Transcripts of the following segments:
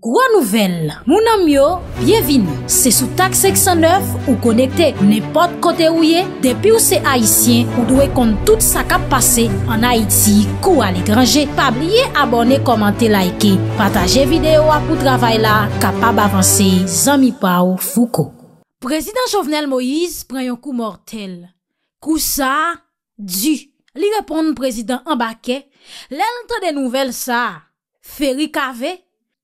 Gros nouvelle, mon ami, bienvenue. C'est sous TAK509 ou connecté n'importe côté où y est. Depuis où c'est haïtien, ou doit compte tout ça qui a passé en Haïti, ou à l'étranger. Pas oublier abonner, commenter, liker, partager vidéo pour travail là, capable avancer. Zami Pau Foucault. Président Jovenel Moïse prend un coup mortel. Coup ça dû. Li répond président en baquet. L'entend des nouvelles ça. Ferry Cave.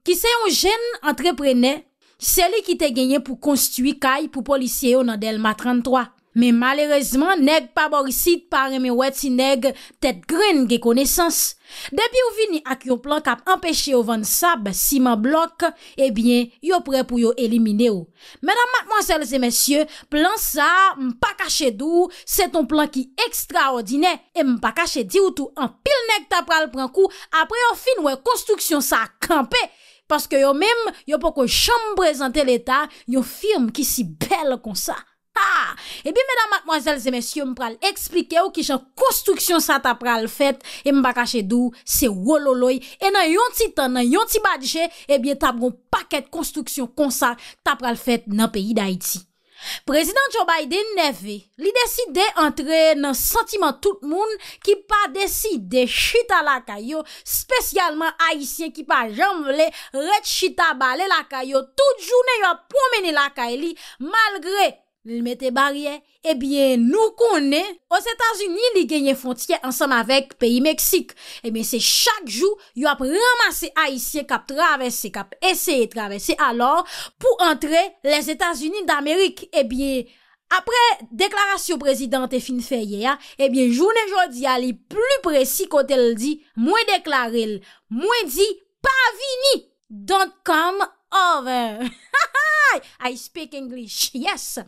Qui c'est un jeune entrepreneur, c'est lui qui t'a gagné pour construire caille pour policier dans Delma 33. Mais malheureusement, nèg pas boricide par mes weti nèg tête graine de connaissance. Depuis ou vini ak yon plan k'ap empêcher ou vendre sable, ciment bloc, eh bien, yo prêt pour yo éliminer ou. Mesdames, mademoiselles et messieurs, plan ça, m'pa caché dou, c'est ton plan qui extraordinaire et m'pa caché di ou tout en pile nèg t'a pral pran coup après yon fin ouais construction ça campé. Parce que yo même, yo poko chambre présenter l'état, yon firme qui si belle comme ça. Ah, et bien, mesdames, mademoiselles et messieurs, m'pral expliquer ou qui j'en construction ça t'a pral fait, et m'ba caché d'où, c'est wololoy, et nan yon ti tan, nan yon ti badje, et bien, t'as bon paquet de construction comme ça, t'a pral fait nan pays d'Haïti. Président Joe Biden neve, li décide entrer dans sentiment tout moun qui pas décide chita la kayo, spécialement haïtien qui pas jamble, ret chita balé la kayo, toute journée yon promene la kayli, malgré il mettait barrière. Eh bien, nous connaissons, aux États-Unis, ils gagnent frontière ensemble avec pays Mexique. Eh bien, c'est chaque jour, ils ont ramassé Haïtiens qui traversent, qui essayent de traverser alors pour entrer les États-Unis d'Amérique. Eh bien, après déclaration présidente et fin février, eh bien, journée jodi ali plus précis quand elle dit, moins déclaré, moins dit, pas vini. Don't come over. I speak English, yes.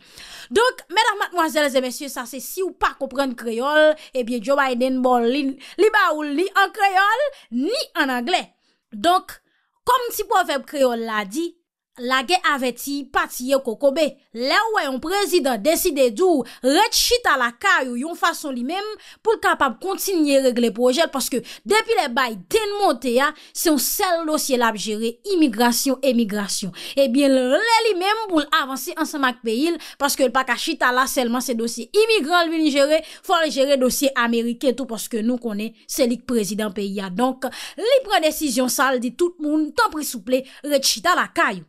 Donc, mesdames, mademoiselles et messieurs, ça c'est si ou pas comprendre créole, eh bien, Joe Biden, bon, li ba ou li en créole, ni en anglais. Donc, comme si proverbe créole l'a dit, la guerre avait-il pati kokobe. Là où un président décide d'où, rechita la caille yon façon lui-même, pour capable continuer régler projet, parce que depuis les Biden monté, c'est un seul dossier l'a géré, immigration, émigration. Eh bien, le lui-même pour avancer ensemble avec pays, parce que le pas chita là seulement c'est dossier immigrant lui gérer, faut le gérer dossier américain tout, parce que nous connaît, c'est le président pays. Donc, li prend décision ça, dit tout le monde, tant pris souple, rechita la caille.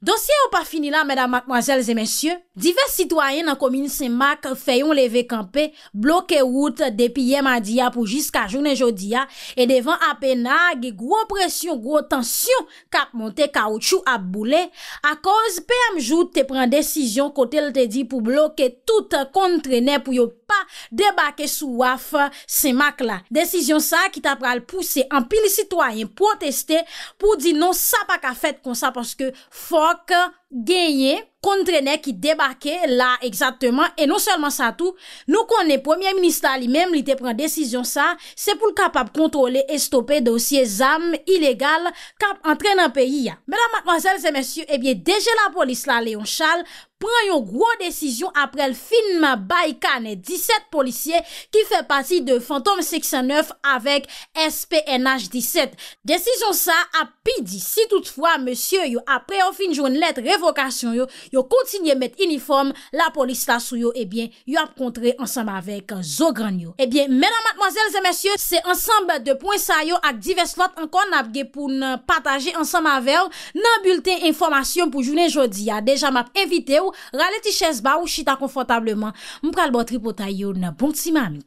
Dossier ou pas fini là, mesdames, mademoiselles et messieurs. Divers citoyens dans la commune Saint-Marc fayon lever campé, bloqué route depuis hier mardi pour jusqu'à journée jodi et devant à peine gros pression, gros tension cap monter caoutchouc à bouler à cause PM Jout te prend décision côté le te dit pour bloquer tout conteneur pour yo pas débarquer sous WAF Saint-Marc là. Décision ça qui t'a pral pousser en pile citoyen protester pour dire non ça pas qu'à fait comme ça parce que Fok gagné conteneur qui débarquait là exactement et non seulement ça tout nous connaît premier ministre lui-même il te prend décision ça c'est pour capable contrôler et stopper dossier zam illégal cap entrer dans pays. Mesdames, mademoiselles et messieurs, eh bien déjà la police là Léon Charles prend une grosse décision après le film Baïkane 17 policiers qui fait partie de Phantom 509 avec SPNH 17. Décision ça a pidi si toutefois monsieur yo après au fin journée lettre révocation yo continue mettre uniforme la police là sou yo et eh bien yo a contré ensemble avec Zogran yo. Eh bien mesdames mademoiselles et messieurs, c'est ensemble de points ça yo ak divers lot encore n'a pour partager ensemble avec nan bulletin information pour journée jodi a déjà m'a invité ou rale ti chaise ba ou chita confortablement m pral bon tripotay yo nan bon ti mamite.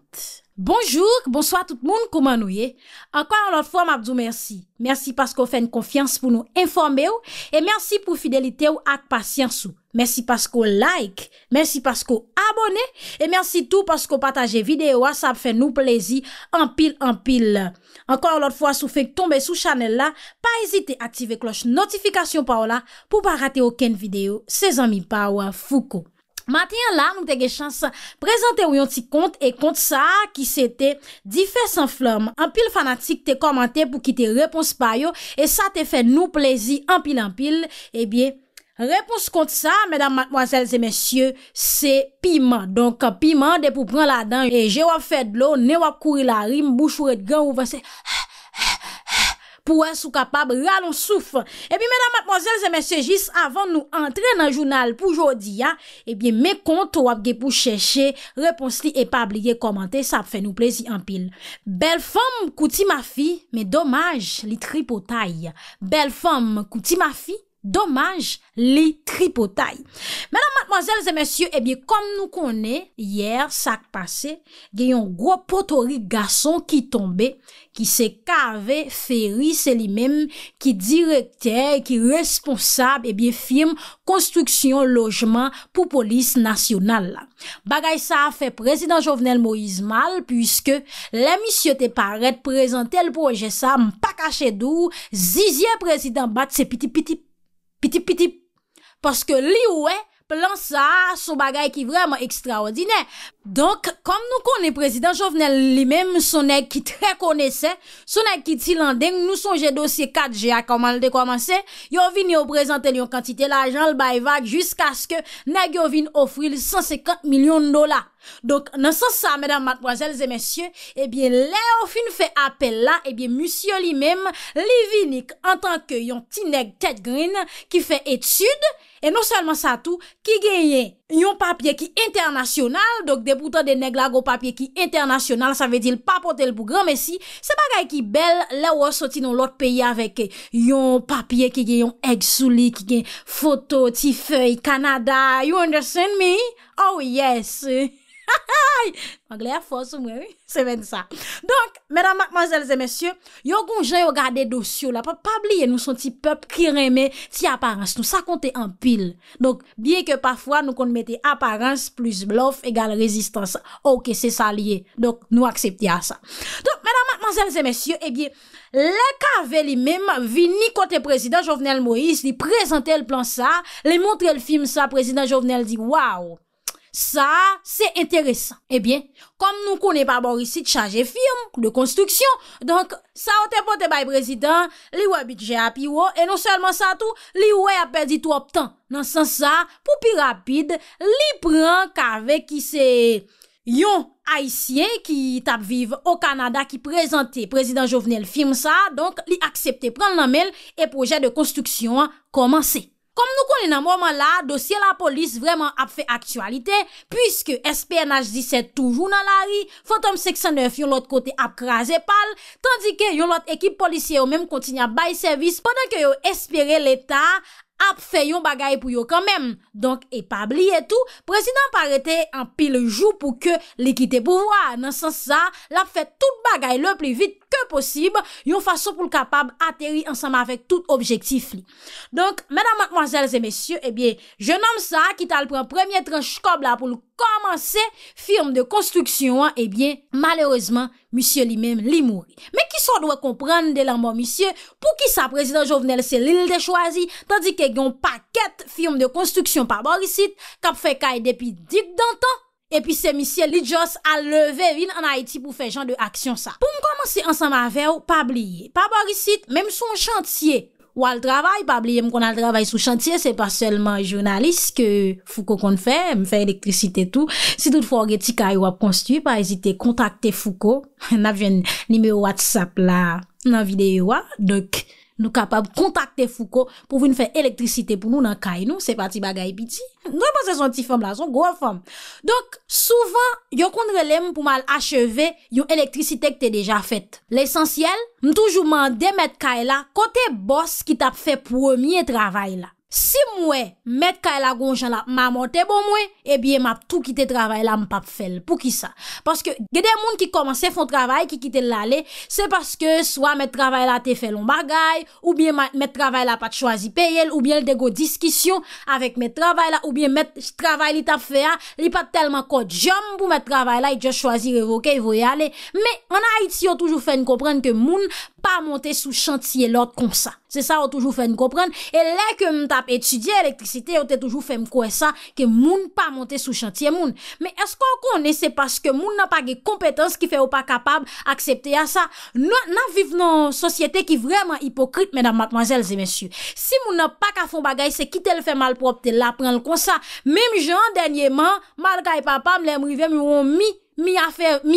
Bonjour, bonsoir tout le monde, comment nous y est? Encore une autre fois, m'abdou merci. Merci parce qu'on fait une confiance pour nous informer et merci pour fidélité ou ak patience ou. Merci parce qu'on like, merci parce qu'on abonne et merci tout parce qu'on partage vidéo, ça fait nous plaisir en pile en pile. Encore une autre fois, si vous faites tomber sous channel là, pas hésiter à activer cloche notification par là pour pas rater aucune vidéo. C'est amis Power Foucault. Matin là, nous avons chance présenter un petit compte et compte ça qui c'était différent sans flamme. En pile fanatique te commenté pour qui te réponse pas yo et ça te fait nous plaisir en pile et bien réponse contre ça, mesdames, mademoiselles et messieurs, c'est piment. Donc, piment, de pour prendre la dent, et j'ai fait de l'eau, ne wap courir la rime, bouche ou et grand, ou va se, pour être capable de rallonger souffle. Et puis, mesdames, mademoiselles et messieurs, juste avant nous entrer dans le journal pour aujourd'hui, eh bien, mes comptes pour chercher réponse li et pas oublier commenter, ça fait nous plaisir en pile. Belle femme kouti ma fille, mais dommage, li tripotaille. Belle femme kouti ma fille, dommage, li tripotaille. Mesdames, mademoiselles et messieurs, eh bien, comme nous connaît, hier, ça passé, y a un gros potori garçon qui tombait, qui s'est carvé, Ferry, c'est lui-même, qui directeur, qui responsable, eh bien, firme, construction, logement, pour police nationale. Bagay ça a fait président Jovenel Moïse mal, puisque, les messieurs te paraît présenter le projet ça, m'pas caché d'où, zizier président bat, c'est petit. Parce que li ouè, plan ça, son bagay qui vraiment extraordinaire. Donc, comme nous connaissons président Jovenel lui-même, son nèg qui très connaissait, son nèg qui tilandeng, nous songe dossier 4G à comment le commencer, yo vini yo présenter yon quantité l'argent, le bail vague, jusqu'à ce que nèg yo vini offrir 150 millions de dollars. Donc, dans ce sens ça, mesdames, mademoiselles et messieurs, eh bien, Léo fin fait appel là, eh bien, monsieur lui-même, Livinik, en tant que yon petit nèg tête green, qui fait étude, et non seulement ça tout, qui gagne yon papier qui international, donc, des boutons de nèg la go papier qui international, ça veut dire pas porter le pour grand, mais si, c'est pas qui belle, là ou sorti dans l'autre pays avec yon papier qui gagne yon egg souli, qui gagne photo, ti feuille, Canada, you understand me? Oh yes! Anglais force moi oui, c'est même ça. Donc mesdames, mademoiselles et messieurs, yo gonjan yo gade dossier là, pas oublier nous son petit peuple qui remet ti apparence, nous ça compte en pile. Donc bien que parfois nous qu'on mette apparence plus bluff égale résistance. OK, c'est ça lié. Donc nous accepter ça. Donc mesdames, mademoiselles et messieurs, eh bien les cave li même vini côté président Jovenel Moïse, li présenter le plan ça, li montrer le film ça, président Jovenel dit waouh. Ça, c'est intéressant. Eh bien, comme nous connaissons pas bon ici de charger firme, de construction, donc, ça a été porté par le président, li wè budget à piwo, et non seulement ça tout, li wè a perdu trop de temps. Dans ce sens ça, pour plus rapide, li prend qu'avec qui c'est yon haïtien qui tape vivre au Canada qui présentait président Jovenel film ça, donc, li accepté prendre la mail et projet de construction commencé. Comme nous connaissons dans moment là, dossier la police vraiment a fait actualité, puisque SPNH 17 toujours dans la rue, Phantom 509 yon l'autre côté a crasé pal, tandis que yon l'autre équipe policière même continue à bail service, pendant que yon espérait l'État a fait yon bagay pour yon quand même. Donc, et pas oublier tout, président paraît en pile jour pour que l'équité pouvoir. Dans ce sens ça, l'a fait tout bagay le plus vite que possible, yon façon pour le capable atterrir ensemble avec tout objectif li. Donc, mesdames, mademoiselles et messieurs, eh bien, jeune homme ça, qui t'a le premier tranche cob là pour le commencer, firme de construction, eh bien, malheureusement, monsieur lui-même, li mouri. Mais qui s'en doit comprendre de la mort, monsieur, pour qui sa président Jovenel, c'est l'île de choisi, tandis que yon paquet firme de construction par Borisite, kap fait kaye depuis dik d'antan. Et puis, c'est monsieur Lidjos a levé vin en Haïti pour faire genre de action ça. Pour commencer ensemble avec vous, pas oublier. Pas Borisite, même son chantier. Ou al travail, pas oublier qu'on al travail sous chantier, c'est pas seulement journaliste que Foucault qu'on fait, m'fait électricité tout. Si toutefois, vous avez des cailloux à construire, pas hésiter, contacter Foucault. N'a vient numéro WhatsApp là, dans vidéo, donc. Nous capables de contacter Foucault pour venir faire électricité pour nous dans caille nous, c'est parti bagaille piti. Nous pas son petit femme là, son gros femme. Donc souvent, yo kontre l'aime pour mal achever yon électricité que t'es déjà faite. L'essentiel, m toujours mandé mettre caille là côté boss qui t'a fait premier travail là. Si moi mettre Kayla Gonjan la m'a monté bon moi eh bien m'a tout quitté travail là m'pa faire pour qui ça parce que y a des monde qui commençaient font travail qui quitter l'aller c'est parce que soit mettre travail là t'es fait long bagaille ou bien mettre travail là pas choisi payer ou bien des go discussion avec mettre travail là ou bien mettre travail il t'a fait il pas tellement code jam pour mettre travail là il juste choisi révoquer il veut y aller mais en Haïti on toujours fait comprendre que monde pas monter sous chantier l'autre comme ça. C'est ça, on toujours fait nous comprendre. Et là que m'tap étudier l'électricité, on t'a toujours fait m'couer ça, que moun pas monter sous chantier moun. Mais est-ce qu'on connaît, c'est parce que moun n'a pas de compétences qui fait ou pas capable accepter à ça? Nous, nous vivons dans une société qui est vraiment hypocrite, mesdames, mademoiselles et messieurs. Si moun n'a pas qu'à fond bagay, c'est quitter le fait mal propre, t'es là, prendre le comme ça. Même genre, dernièrement, malgré papa, m'lèm rive, m'ont mis mi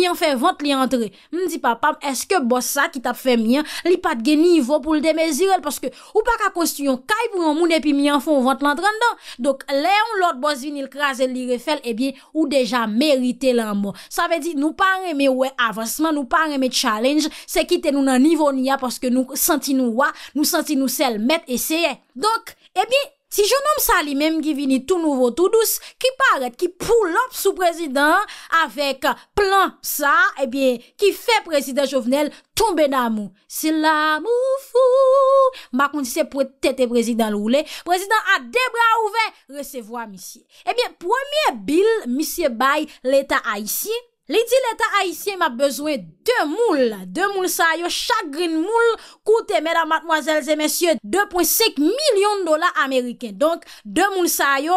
en fait vente li entré. M'di papa, est-ce que boss ça qui t'a fait mien, li pas de niveau pour le démesurer parce que ou pas qu'à construire un caille pour un moun et puis mi en font vente l'entrant dedans. Donc Léon l'autre boss vini le craser li refait et bien ou déjà mérité l'amour. Ça veut dire nous pas aimer ouais avancement, nous pas aimer challenge, c'est quitter nous dans niveau ni a parce que nous senti nous wa, nous senti nous sel mettre essayer. Donc eh bien si jeune homme ça lui-même qui vini tout nouveau, tout douce, qui paraît, qui pull up sous président avec plan ça, eh bien, qui fait président Jovenel tomber d'amour. C'est l'amour fou. Ma condition pour tête président roulé. Président a des bras ouverts. Recevoir, monsieur. Eh bien, premier bill, monsieur Bay, l'État haïtien. Li di l'État haïtien m'a besoin de moules. Deux moules ça yo, chaque green moule coûte, mesdames, mademoiselles et messieurs, 2,5 millions de dollars américains. Donc, deux moules ça yo,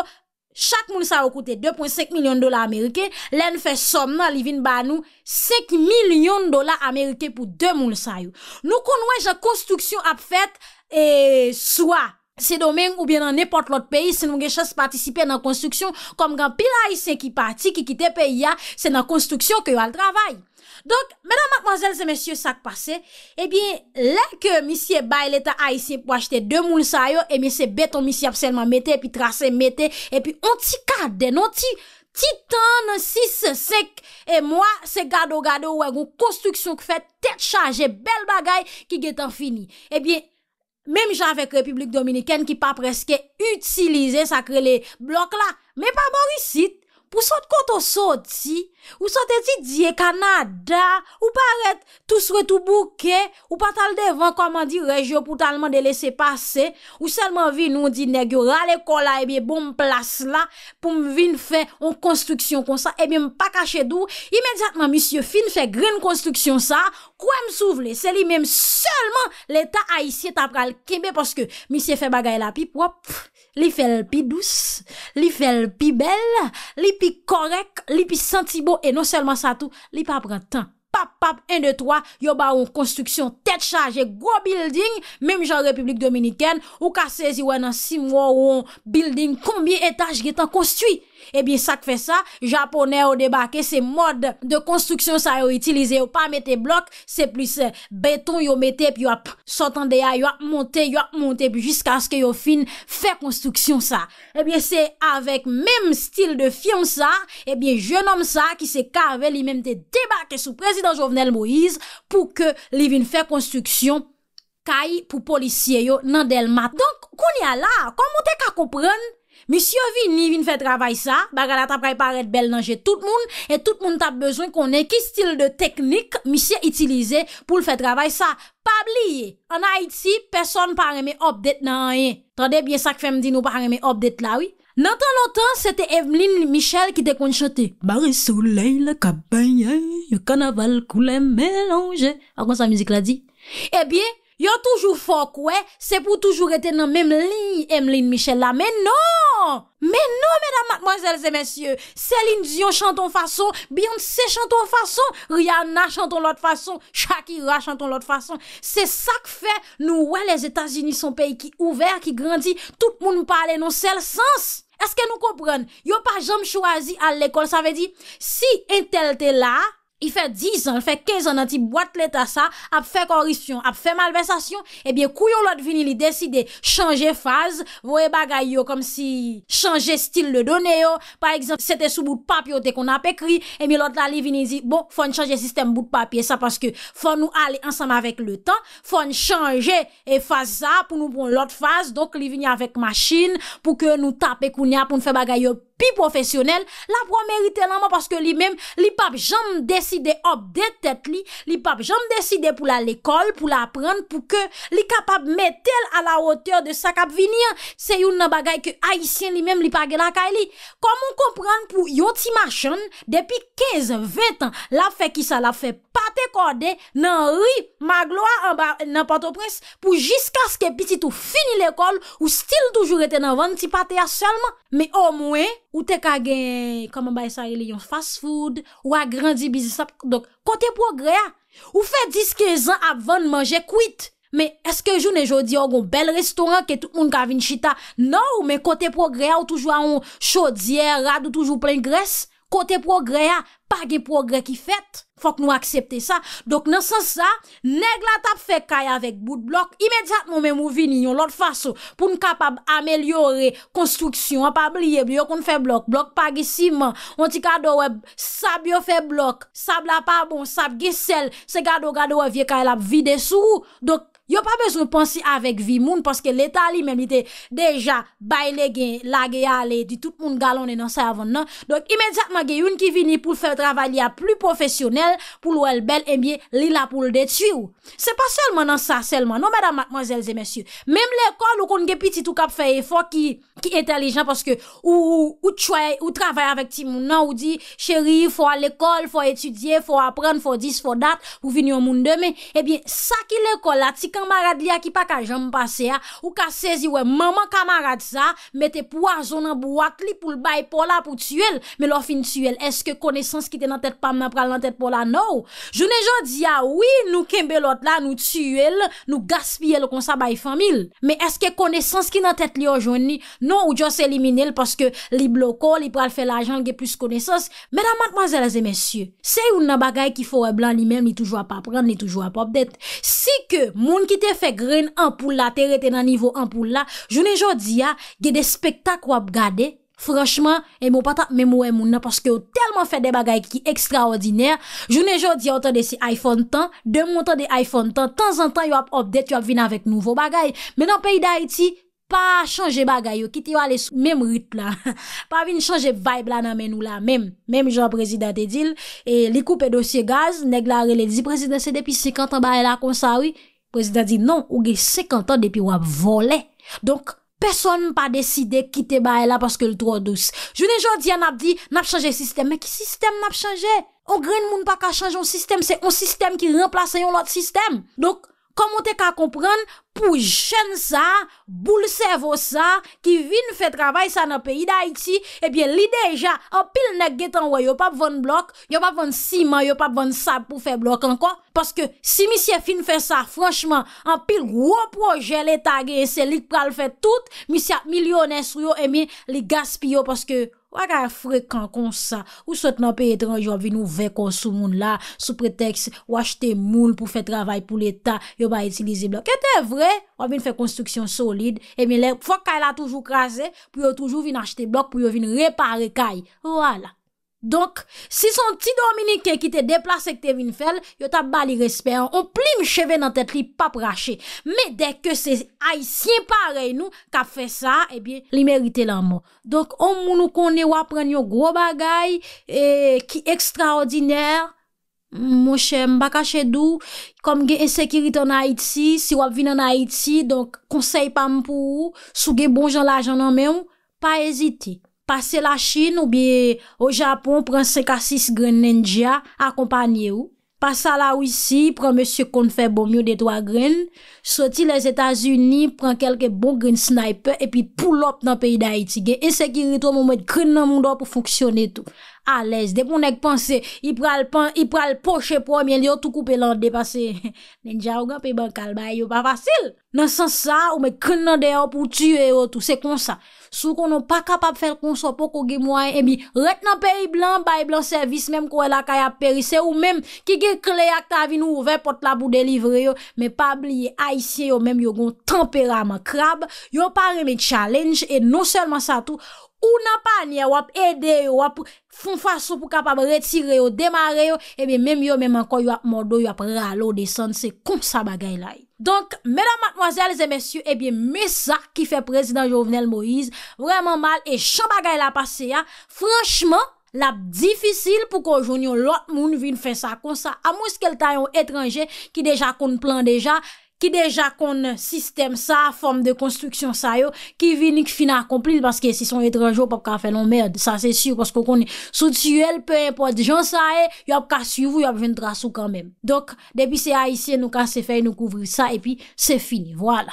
chaque moule ça yo coûte 2,5 millions de dollars américains. L'en fait somme nan, li vin ba nou 5 millions de dollars américains pour deux moules ça yo. Nou konwe jan construction ap fèt et soit c'est domaine ou bien dans n'importe l'autre pays, si nous gen chance participer dans construction, comme grand pile haïtien qui parti, qui quitte pays, c'est dans construction que yo al travail. Donc, mesdames, mademoiselles et messieurs, ça qui passe, eh bien, là que monsieur Bay l'État haïtien pour acheter deux moules sa yo, eh bien, c'est béton monsieur absolument mette, et puis tracé mette, et puis on ti kaden, on ti, Titan 6, 5 et moi, c'est gado, ouais, une construction qui fait tête chargée, belle bagaille qui est en fini. Eh bien, même j'avec République Dominicaine qui pas presque utilisé ça crée les blocs là. Mais pas Mauricite. Pour sorte quand on sorti, ou sorti didier Canada, ou paraît tout souhait tout bouquet, ou pas tal devant, comment dire, région pour tellement de laisser passer, ou seulement vin nous dit nèg yo rale kola et bien bon place là, pour m'vin faire en construction comme ça, et bien pas caché d'où, immédiatement monsieur fin fait green construction ça, quoi m'souvle, c'est lui même seulement l'État haïtien t'a pral kembe parce que monsieur fait bagay la pi propre. Li fait le pi douce, li fait le pi belle, li pi correct, li pi senti beau, et non seulement ça tout, li pas prend temps. Pap, 1, 2, 3, yo ba ou construction tête chargée, gros building, même genre République Dominicaine, ou ka saisi ou nan 6 mois ou building, combien étages qui est en construit? Eh bien, ça fait ça, japonais au débarqué, c'est mode de construction, ça yo utilisé, ou pas mette bloc, c'est plus béton, yo mette, puis yo ap sortant de ya, yo ap monté, puis jusqu'à ce que yo fin, fait construction ça. Eh bien, c'est avec même style de film ça, eh bien, jeune homme ça, qui se carvé, lui même te débarqué sous président Jovenel Moïse, pour que li vin fait construction, caille pour policier yo, nan Delma. Donc, qu'on y a là, comment te ka comprendre? Monsieur vini fait travail ça, bagala t'a préparé belle danger tout le monde et tout le monde t'a besoin qu'on ait qui style de technique monsieur utilisé pour le faire travail ça. Pas oublier, en Haïti, personne pas remet update nan rien. Tendez bien ça que fait me dit nous pas remet update là oui. Dans tant longtemps, c'était Evelyne Michel qui te kon chanter. Barre soleil le cabagne, le carnaval coule mélangé. Comment sa musique là dit? Eh bien, yo toujours fort quoi, c'est pour toujours être dans même ligne Emeline Michel là. Mais non, mesdames, mademoiselles et messieurs, Céline Dion chante en façon, Beyoncé chante en façon, Rihanna chante en l'autre façon, Shakira chante en l'autre façon. C'est ça que fait nous ouais les États-Unis sont pays qui ouvert, qui grandit, tout le monde parle non seul sens. Est-ce que nous comprenons? Yo pas jamais choisi à l'école, ça veut dire si un tel t'es là, il fait 10 ans, il fait 15 ans, dans ti boîte l'état ça, a fait corruption, a fait malversation, eh bien, couillon l'autre vini, il décide, changer phase, voye bagay yo, comme si, changer style de données yo, par exemple, c'était sous bout de papier, qu'on a écrit, eh bien, l'autre là, il vini, dit, bon, faut changer système bout de papier, ça, parce que, faut nous aller ensemble avec le temps, faut changer, et phase ça, pour nous prendre l'autre phase, donc, il vini avec machine, pour que nous taper kounia, pour nous faire bagay yo, pi professionnel, la pour mériter l'amour parce que lui-même, li pape jamais décidé update tête li pape jamais décidé pour la l'école, pour la apprendre, pour que li capable mettre à la hauteur de sa cap venir. C'est une bagaille que haïtien lui-même li pa gen la kay li. Comment comprendre pour yon ti machan depuis 15, 20 ans, la fait qui ça la fait pâté cordé nan ri Magloire en bas nan Port-au-Prince pour jusqu'à ce que petit tout fini l'école ou style toujours était dans vendre ti pâté seulement, mais au moins ou te ka gen, comment bay sa yon fast food, ou a grandi business, donc, côté progrès, ou fait 10-15 ans avant de manger quitte. Mais, est-ce que journée jodi ou gon bel restaurant que tout moun ka vin chita? Non, mais côté progrès, ou toujours un chaudière, ou toujours plein graisse? Côté progrès, pas de progrès qui fait. Faut que nous accepter ça. Donc, dans ce sens, ça, nèg la tap fait caille avec bout de bloc. Immédiatement, même ou vini, yon l'autre façon, pour nous capable améliorer construction, pas oublier, bio qu'on fait bloc, bloc pas de ciment, on ti kado web, sab yo fait bloc, sab la pas bon, sab ge sel, se gado web, vie caille la vide sous. Donc, yo pas besoin de penser avec vie moun parce que l'état li même était déjà bailé gen lagé aller dit tout moun galonné dans ça avant non. Donc immédiatement gen une qui vini pour faire travail à plus professionnel pour l'ouel bel et bien li la pour le détruire. C'est pas seulement dans ça seulement non mesdames mademoiselles et messieurs. Même l'école ou kon gen petit tout cap fait effort qui intelligent parce que ou travaille avec ti moun non ou dit chérie faut aller l'école, faut étudier, faut apprendre, faut dis, faut date pour venir au monde demain. Eh bien ça qui l'école là camarade li a qui pas ka jambe passer ou ka saisi ouais maman camarade ça mettez poison dans boîte li pour le bail pour là pour tuer mais leur fin tuer est-ce que connaissance qui était dans tête pas n'a pral dans tête pour là non je ne jodi a oui nous kembe l'autre là nous tuer nous gaspiller comme ça bail famille mais est-ce que connaissance qui dans tête li aujourd'hui non ou juste éliminer parce que li bloqué li pral faire l'argent qui plus connaissance mesdames mademoiselles et messieurs c'est une bagaille qui faut blanc lui même il toujours pas prendre il toujours pas update si que moun qui te fait grain ampoule là te rete dans niveau ampoule là journée jodi a gè des spectacles ou regarder franchement et mon patate même ouais moun parce que tellement fait des bagailles qui extraordinaire journée jodi autant de si iPhone temps de montant de iPhone temps en temps yo a update yo a venir avec nouveau bagaille mais dans pays d'Haïti pas changer bagaille yo quitte yo aller sous même rythme là pas venir changer vibe là nan men nou la même Jean président te dit et li couper dossier gaz nèg la relé dit président c'est depuis 50 ans ba là comme ça oui. Président dit non, ou gen 50 ans depuis ou a volé. Donc, personne pas décidé quitter bail là parce que le trop douce. Je ne jodi a dit, n'a changé système. Mais qui système n'a changé? On grain moun pas ka changer un système, c'est un système qui remplace un autre système. Donc, comment te ka comprendre pour jeune ça, boule cerveau ça qui vinn fait travail ça dans pays d'Haïti, eh bien li déjà en pile nèg getan wè yo pa vendre bloc, yo pa vendre ciment, yo pa vendre sable pour faire bloc encore parce que si monsieur fin fait ça franchement en pile gros projet l'état gè c'est li pral fait tout, monsieur millionnaire sou yo et bien li gaspille parce que ouaka fréquent comme ça ou saute dans pays étranger vinn ou vè kon sou moun là sous prétexte ou acheter moule pour faire travail pour l'état, yo pa utiliser bloc. Était vrai on vient faire construction solide et bien les fois qu'elle a toujours crasé pour yo toujours venir acheter bloc pour yo venir réparer caille voilà donc si son petit dominicain qui te déplacé que te vinn faire yo t'a bali respect on plime cheveux dans tête li pas raché mais dès que c'est haïtien pareil nous qu'a fait ça et bien li mérite l'amour donc on nous connaît ou apprendre un gros bagay et qui extraordinaire. Mon cher, m'pa caché dou, comme gen insécurité en Haïti, si wap vin en Haïti, donc, conseil pas m'pou, sou gen bon jan l'argent nan men, pas hésiter. Passez la Chine ou bien au Japon, prend 5 à 6 grains ninja, accompagné ou. Passez la Russie, prend monsieur kon fait bon mieux des 3 grains. Sorti les États-Unis, prend quelques bons grains sniper, et puis pull up dans pays d'Haïti. Gen insécurité ou mettre grain nan moun do pour fonctionner tout. À l'aise dès qu'on est pensé il pral poche premier lieu tout couper l'en dépasser ninja ou grand pe bancal ba yo pas facile dans sens ça ou met cran nan dehors pour tuer tout c'est comme ça sou qu'on non pas capable faire comme ça pour qu'on gagne moyen et bien rete dans pays blanc bail blanc service même qu'on la kay a périsser ou même qui gagne clé ak ta vin ouvert porte la pour délivrer yo mais pas oublier haïtien yo même yo gon tempérament crabe yo pas remet challenge et non seulement ça tout ou n'a pas ni wap aider wap font façon pour capable retirer ou démarrer et bien même encore yo a mordo yo a ralo descendre c'est comme ça bagay là. Donc mesdames mademoiselles et messieurs et bien mais ça qui fait président Jovenel Moïse vraiment mal et chan bagay la passé a franchement la difficile pour qu'on joigne l'autre monde vienne faire ça comme ça à moins qu'elle taille un étranger qui déjà compte plan déjà qui déjà qu'on système ça forme de construction ça yo qui vient fin accompli parce que si son étranger pas ka faire non merde ça c'est sûr parce que qu'on sous tuel peu importe gens ça y a pas suivre y a venir trace quand même donc depuis c'est haïtien nous ka se faire nous couvrir ça et puis c'est fini voilà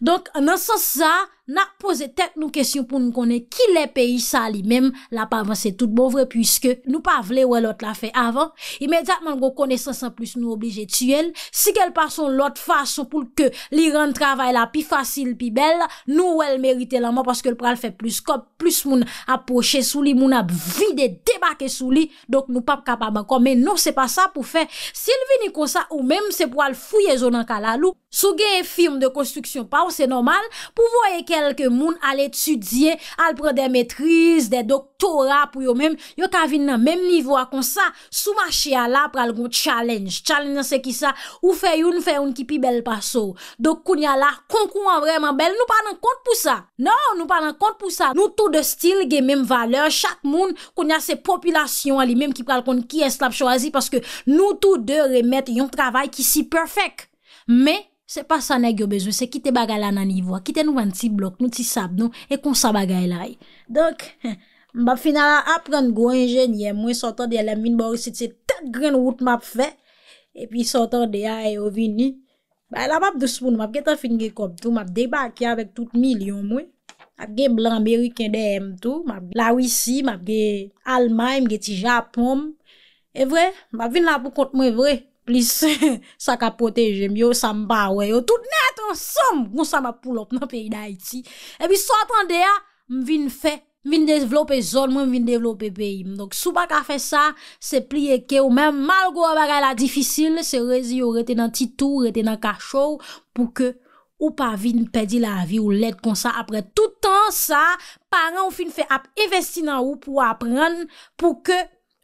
donc dans sens ça n'a posé tête nous question pour nous connaître qui les pays ça lui-même l'a pas avancé tout bon vrai puisque nous pas vle ouais l'autre l'a fait avant immédiatement nous connaissance en plus nous obligé tuer si qu'elle passe l'autre façon pour que li rend travail la plus facile plus belle nous ouais elle mérite la mort parce que le pral fait plus cop plus moun approcher sous lui moun a vide débarquer sous lui donc nous pas capable encore mais non c'est pas ça pour faire s'il vini comme ça ou même c'est pour aller fouiller zone en kalalou sous gain firme de construction pas c'est normal pour voir quelques moun aller étudier aller prendre des maîtrises des doctorats pour eux même yo ka vinn nan même niveau comme ça sous marché à la pral gon challenge c'est qui ça ou fait une qui pi belle passo donc kounya la concours vraiment belle nous pas en compte pour ça non nous pas en compte pour ça nous tout de style gè même valeur chaque moun kounya c'est population li même qui pral compte qui est la choisi parce que nous tous deux remettre un travail qui si perfect mais c'est pas ça nèg yo besoin c'est quitter bagay la nan niveau quitter nous un petit bloc nous petit sable nous et qu'on ça bagay là donc m'ba final apprendre gros ingénieur moi sortant de la mine bon c'est tête grande route m'a fait et puis sortant de là et vini bah la map de spoon m'a geta fini comme tout m'a débarqué avec tout million moi m'a gè blanc américain derrière tout m'a la Russie m'a gè Allemagne m'a gè ti Japon et vrai m'a vinn là pour compte moi vrai plus ça ka protéger mieux ça m'pa ouais tout net ensemble on ça m'a pull up dans pays d'Haïti et puis sortant de là m'vinn fait vin développer zone moi vin développer pays donc sous pas ka faire ça c'est plier que ou même malgré bagay la difficile c'est rési ou rete dans petit tour rete dans cachot pour que ou pas vin perdre la vie ou l'aide comme ça après tout temps ça parents ou fin fait investir dans ou pour apprendre pour que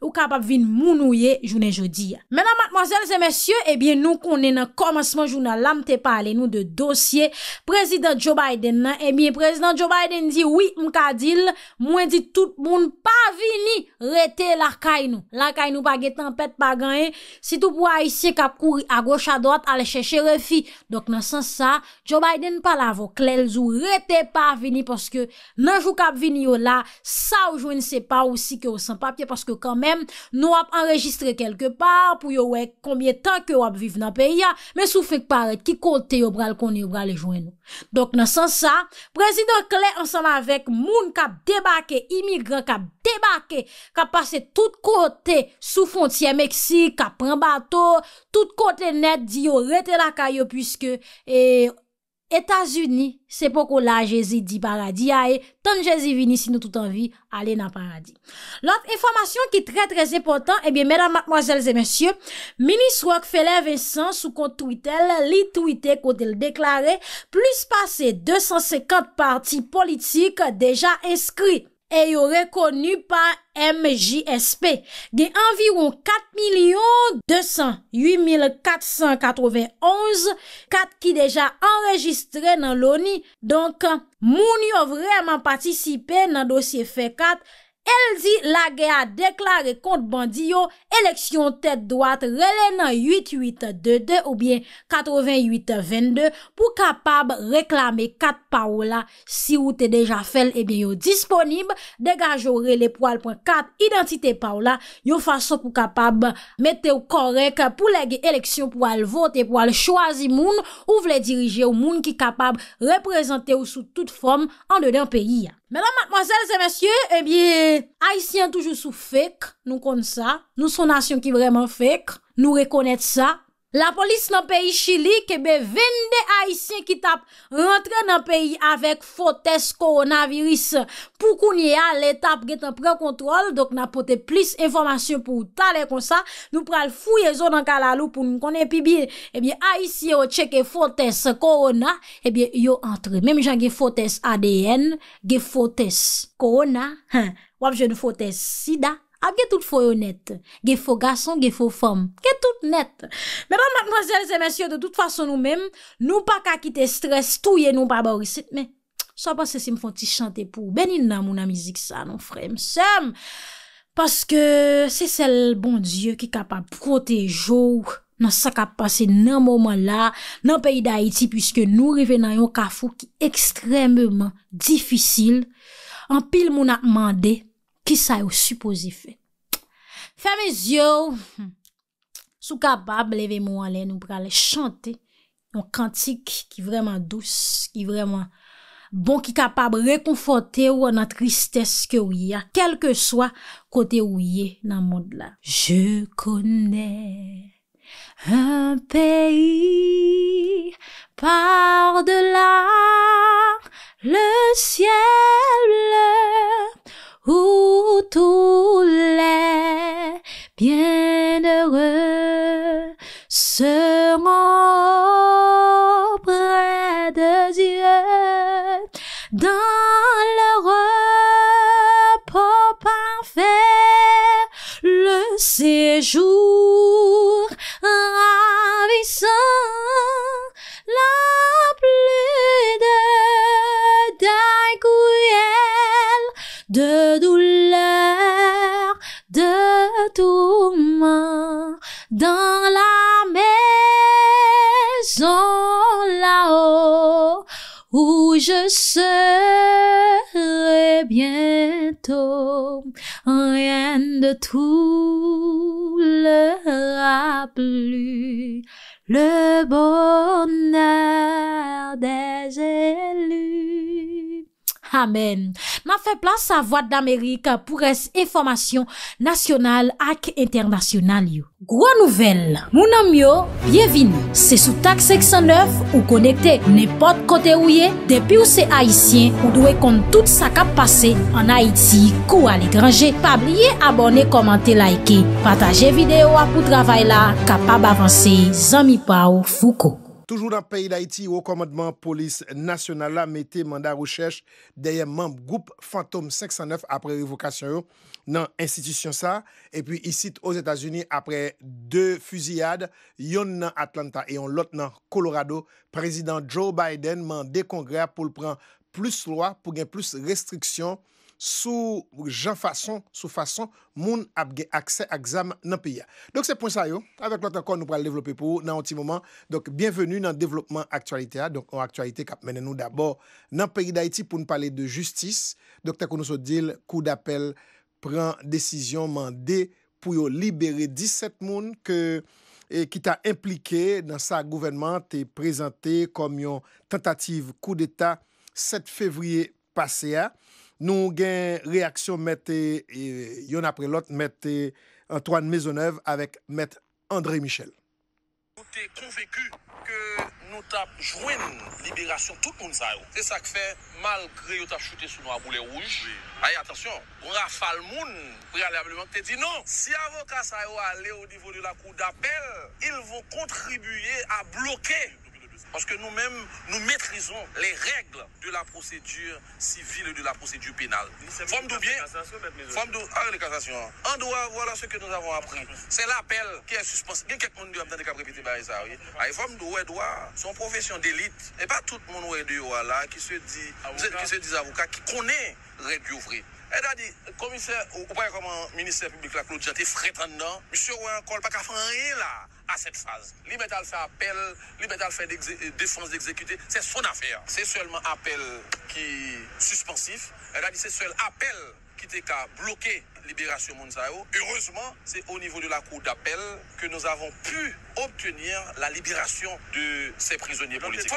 ou capable vin mounouyer journée jodi. Mesdames, mademoiselles et messieurs, eh bien nous connais dans commencement journal là m'te parler nous de dossier président Joe Biden. Eh bien président Joe Biden dit oui m'ka dil, moi dit tout monde pas vini rete la caille nous. La caille nous pas gè tempête pas gagné, si tout pour haïtien k'ap courir à gauche à droite aller chercher refi. Donc dans sens ça, Joe Biden pas la voix claire zou rete pas vini parce que nan jou k'ap vini yo là, ça ou joine c'est pas aussi que au sans papier parce que quand même nous avons enregistré quelque part pour yo wè combien de temps que vous vivez dans le pays, mais sous fait paraître qui côté vous pral konn vous pral joindre. Donc, dans ce sens, ça, président Claire ensemble avec moun kap débarqué, immigrant kap débarqué, kap passé tout côté sous frontière Mexique, kap prend bateau, tout côté net dit yo rete la kayo puisque, États-Unis, c'est pourquoi là Jésus dit paradis aïe, tant Jésus vini si nous tout en vie, aller dans paradis. L'autre information qui est très très importante, eh bien mesdames, mademoiselles et messieurs, ministre Rockefeller Vincent sous compte Twitter, li tweeté côté le déclaré plus passé 250 partis politiques déjà inscrits et y reconnu par MJSP. Gen environ 4 208 491 4 qui déjà enregistré dans l'ONU. Donc, moun yo vraiment participé dans dossier fait 4. Elle dit la guerre a déclaré contre bandit élection tête droite relénant 8822 ou bien 8822 pour capable réclamer 4 parola si ou t'es déjà fait et bien yo disponible dégage les poils point 4 identité parola yo façon pour capable mettre au correct pour les élection pour aller voter pour aller choisir moun ou vle diriger ou moun qui capable représenter ou sous toute forme en dedans pays. Mesdames, mademoiselles et messieurs, eh bien, Haïtiens toujours sous fake, nous connaissons ça, nous sommes nation qui vraiment fake, nous reconnaissons ça. La police dans le pays Chili, que ben 22 Haïtiens qui tapent rentrer dans le pays avec faux test coronavirus. Pour qu'on y a, l'étape qui est en pré-contrôle, donc n'a pote plus d'informations pour t'aller comme ça. Nous pral fouiller zone en Kalalou pour nous connaître plus bien. Eh bien, Haïtiens ont checké faux test corona, eh bien, yo entre. Même gens qui faux test ADN, qui faux test corona, ou bien faux test sida. A gè tout faux honnête, gè faux garçon, gè faux femme, gè tout net. Mesdames, mademoiselles et messieurs, de toute façon nous-mêmes, nous pas qu'à quitter stress, tout yé nous pas barisite, mais soit parce que si me font ti chanter pour bénir nan mon musique ça non frère, m'sem parce que c'est celle bon Dieu qui capable protéger dans ça qu'a passé nan moment là dans pays d'Haïti puisque nous rivé nan yon kafou qui extrêmement difficile. En pile moun a mandé qui ça est supposé faire? Fermez yeux. Sous capable, levez-moi en l'air, nous pral chanter un cantique qui est vraiment douce, qui est vraiment bon qui capable réconforter ou dans tristesse que oui, quel que soit côté où y dans monde là. Je connais un pays par-delà le ciel bleu, où tous les bienheureux seront auprès de Dieu, dans le repos parfait, le séjour ravissant, la pluie de ta cruelle, de douleur, de tourment, dans la maison là-haut, où je serai bientôt, rien de tout le plus, le bonheur des élus. Amen. N'a fait place à Voix d'Amérique pour les informations nationales et internationales. Gros nouvelle. Mon ami, bienvenue. C'est sous TAK509 ou connecté n'importe côté où est. Depuis où c'est haïtien, ou doit compte tout ça qui passé en Haïti ou à l'étranger. Pas oublier abonner, commenter, liker, partager vidéo pour travail là capable avancer. Zami Pao Foucault. Toujours dans le pays d'Haïti, au commandement police nationale, mettez mandat recherche derrière membre groupe Phantom 509 après révocation dans l'institution. Et puis ici, aux États-Unis, après deux fusillades, yon dans Atlanta et l'autre dans Colorado, président Joe Biden mandé Congrès pour prendre plus loi, pour gagner plus restrictions sous façon moun a accès à examen dans pays. Donc c'est pour ça yo avec l'autre encore nous pour développer pour dans un petit moment. Donc bienvenue dans développement actualité. Donc en actualité cap mène nous d'abord dans pays d'Haïti pour nous parler de justice. Donc tant qu'on nous dit Cour d'appel prend décision mandé pour libérer 17 moun que qui t'a impliqué dans sa gouvernement t'est présenté comme une tentative coup d'état 7 février passé. Nous gain réaction mettez yon après l'autre mettez Antoine Maisonneuve avec maître André Michel. Nous sommes convaincus que nous avons joué une libération tout le monde. C'est ça qui fait, malgré que nous avons chuté sur nos boulets rouges, attention, on rafale le monde préalablement qui dit non. Si les avocats sont allés au niveau de la cour d'appel, ils vont contribuer à bloquer. Parce que nous-mêmes, nous maîtrisons les règles de la procédure civile et de la procédure pénale. Forme de bien, forme de arrêt de cassation. En droit, voilà ce que nous avons appris. C'est l'appel qui est suspendu. Il y a quelqu'un qui a répété ça. Forme de droit, c'est une profession d'élite. Et pas tout le monde qui se dit avocat, qui connaît les règles du vrai. C'est-à-dire, le commissaire, ou pas comme le ministère public, la Claude Janté, frétendant, monsieur Ouan Col, pas qu'à faire rien là, à cette phase. Liberté à faire appel, liberté à faire défense d'exécuter, c'est son affaire. C'est seulement appel qui suspensif, c'est-à-dire, c'est seul appel qui était qu'à bloquer libération Monsaïo. Heureusement, c'est au niveau de la cour d'appel que nous avons pu obtenir la libération de ces prisonniers politiques.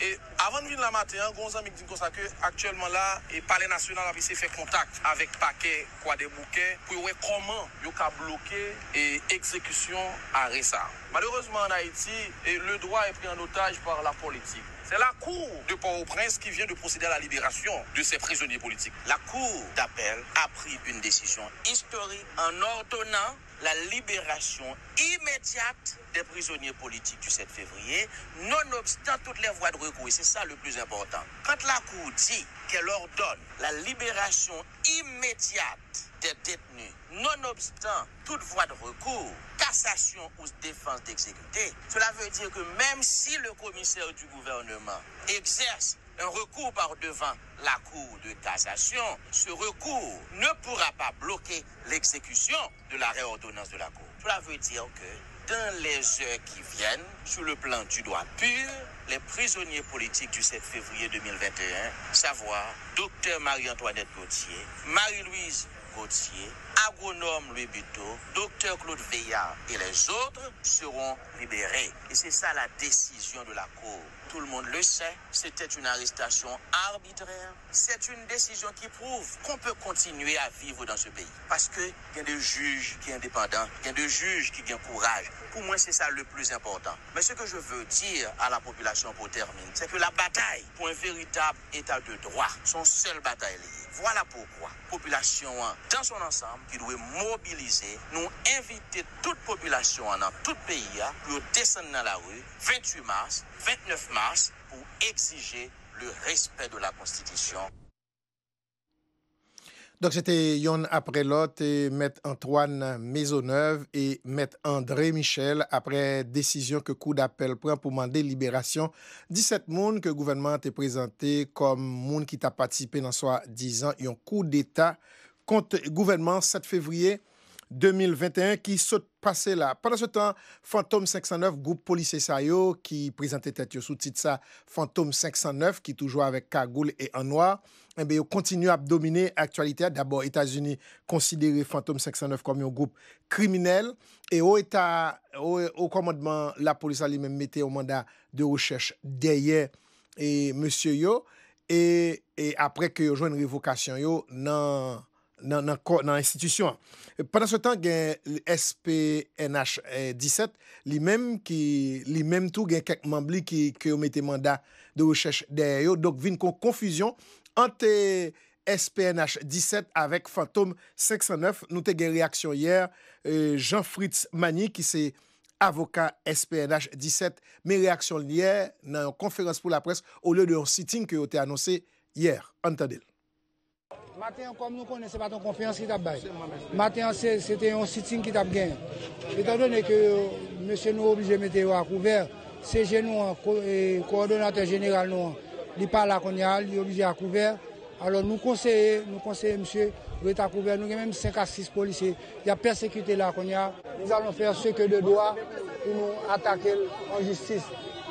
Et avant de venir la matin, Gonzan Migdin Kosake, actuellement là, et Palais National a fait contact avec Paquet, Croix des Bouquets, pour voir comment il a bloqué et exécution à Ressa. Malheureusement, en Haïti, le droit est pris en otage par la politique. C'est la cour de Port-au-Prince qui vient de procéder à la libération de ces prisonniers politiques. La cour d'appel a pris une décision historique en ordonnant la libération immédiate des prisonniers politiques du 7 février, nonobstant toutes les voies de recours. Et c'est ça le plus important. Quand la Cour dit qu'elle ordonne la libération immédiate des détenus, nonobstant toute voie de recours, cassation ou défense d'exécuter, cela veut dire que même si le commissaire du gouvernement exerce un recours par devant la Cour de cassation, ce recours ne pourra pas bloquer l'exécution de la réordonnance de la Cour. Cela veut dire que dans les heures qui viennent, sur le plan du droit pur, les prisonniers politiques du 7 février 2021, savoir Dr Marie-Antoinette Gauthier, Marie-Louise Gauthier, agronome Louis Buteau, docteur Claude Veillard et les autres seront libérés. Et c'est ça la décision de la Cour tout le monde le sait, c'était une arrestation arbitraire. C'est une décision qui prouve qu'on peut continuer à vivre dans ce pays. Parce que il y a des juges qui sont indépendants, il y a des juges qui ont courage. Pour moi, c'est ça le plus important. Mais ce que je veux dire à la population pour terminer, c'est que la bataille pour un véritable état de droit, son seul bataille liée. Voilà pourquoi la population dans son ensemble qui doit mobiliser, nous inviter toute population dans tout pays pour descendre dans la rue 28 mars, 29 mars pour exiger le respect de la Constitution. Donc c'était Yon après l'autre, et Maître Antoine Maisonneuve et Maître André Michel après décision que Cour d'appel prend pour demander libération 17 personnes que le gouvernement a présenté comme personnes qui ont participé dans soit 10 ans, un coup d'État contre le gouvernement 7 février 2021 qui saute passé là. Pendant ce temps, Phantom 509, groupe policier Sayo qui présentait tête sous titre ça, Phantom 509 qui toujours avec cagoule et en noir. Eh bien, continue à dominer l'actualité. D'abord, États-Unis considérer Phantom 509 comme un groupe criminel. Et au commandement, la police a lui-même mettait au mandat de recherche derrière et monsieur yo. Et après que yo joue une révocation yo, non. Dans l'institution. Pendant ce temps, il y a SPNH 17, lui-même tout, il y a quelques membres qui ont mis des mandats de recherche derrière eux. Donc, il y a une confusion entre SPNH 17 avec Phantom 509. Nous avons eu une réaction hier. Jean-Fritz Manigni, qui est avocat SPNH 17, mais réaction hier dans une conférence pour la presse au lieu d'un sitting qui a été annoncé hier. Entendez-le. Matin, comme nous connaissons, pas une conférence qui t'a baillé. Matin, c'était un sitting qui t'a gagné. Étant donné que monsieur nous obligé de mettre à couvert, c'est nous, le coordonnateur général, nous, il n'est pas là qu'on est obligé à couvert. Alors nous conseillons, monsieur, de mettre à couvert. Nous avons même 5 à 6 policiers. Il y a persécuté là qu'on a. Nous allons faire ce que de droit pour nous attaquer en justice.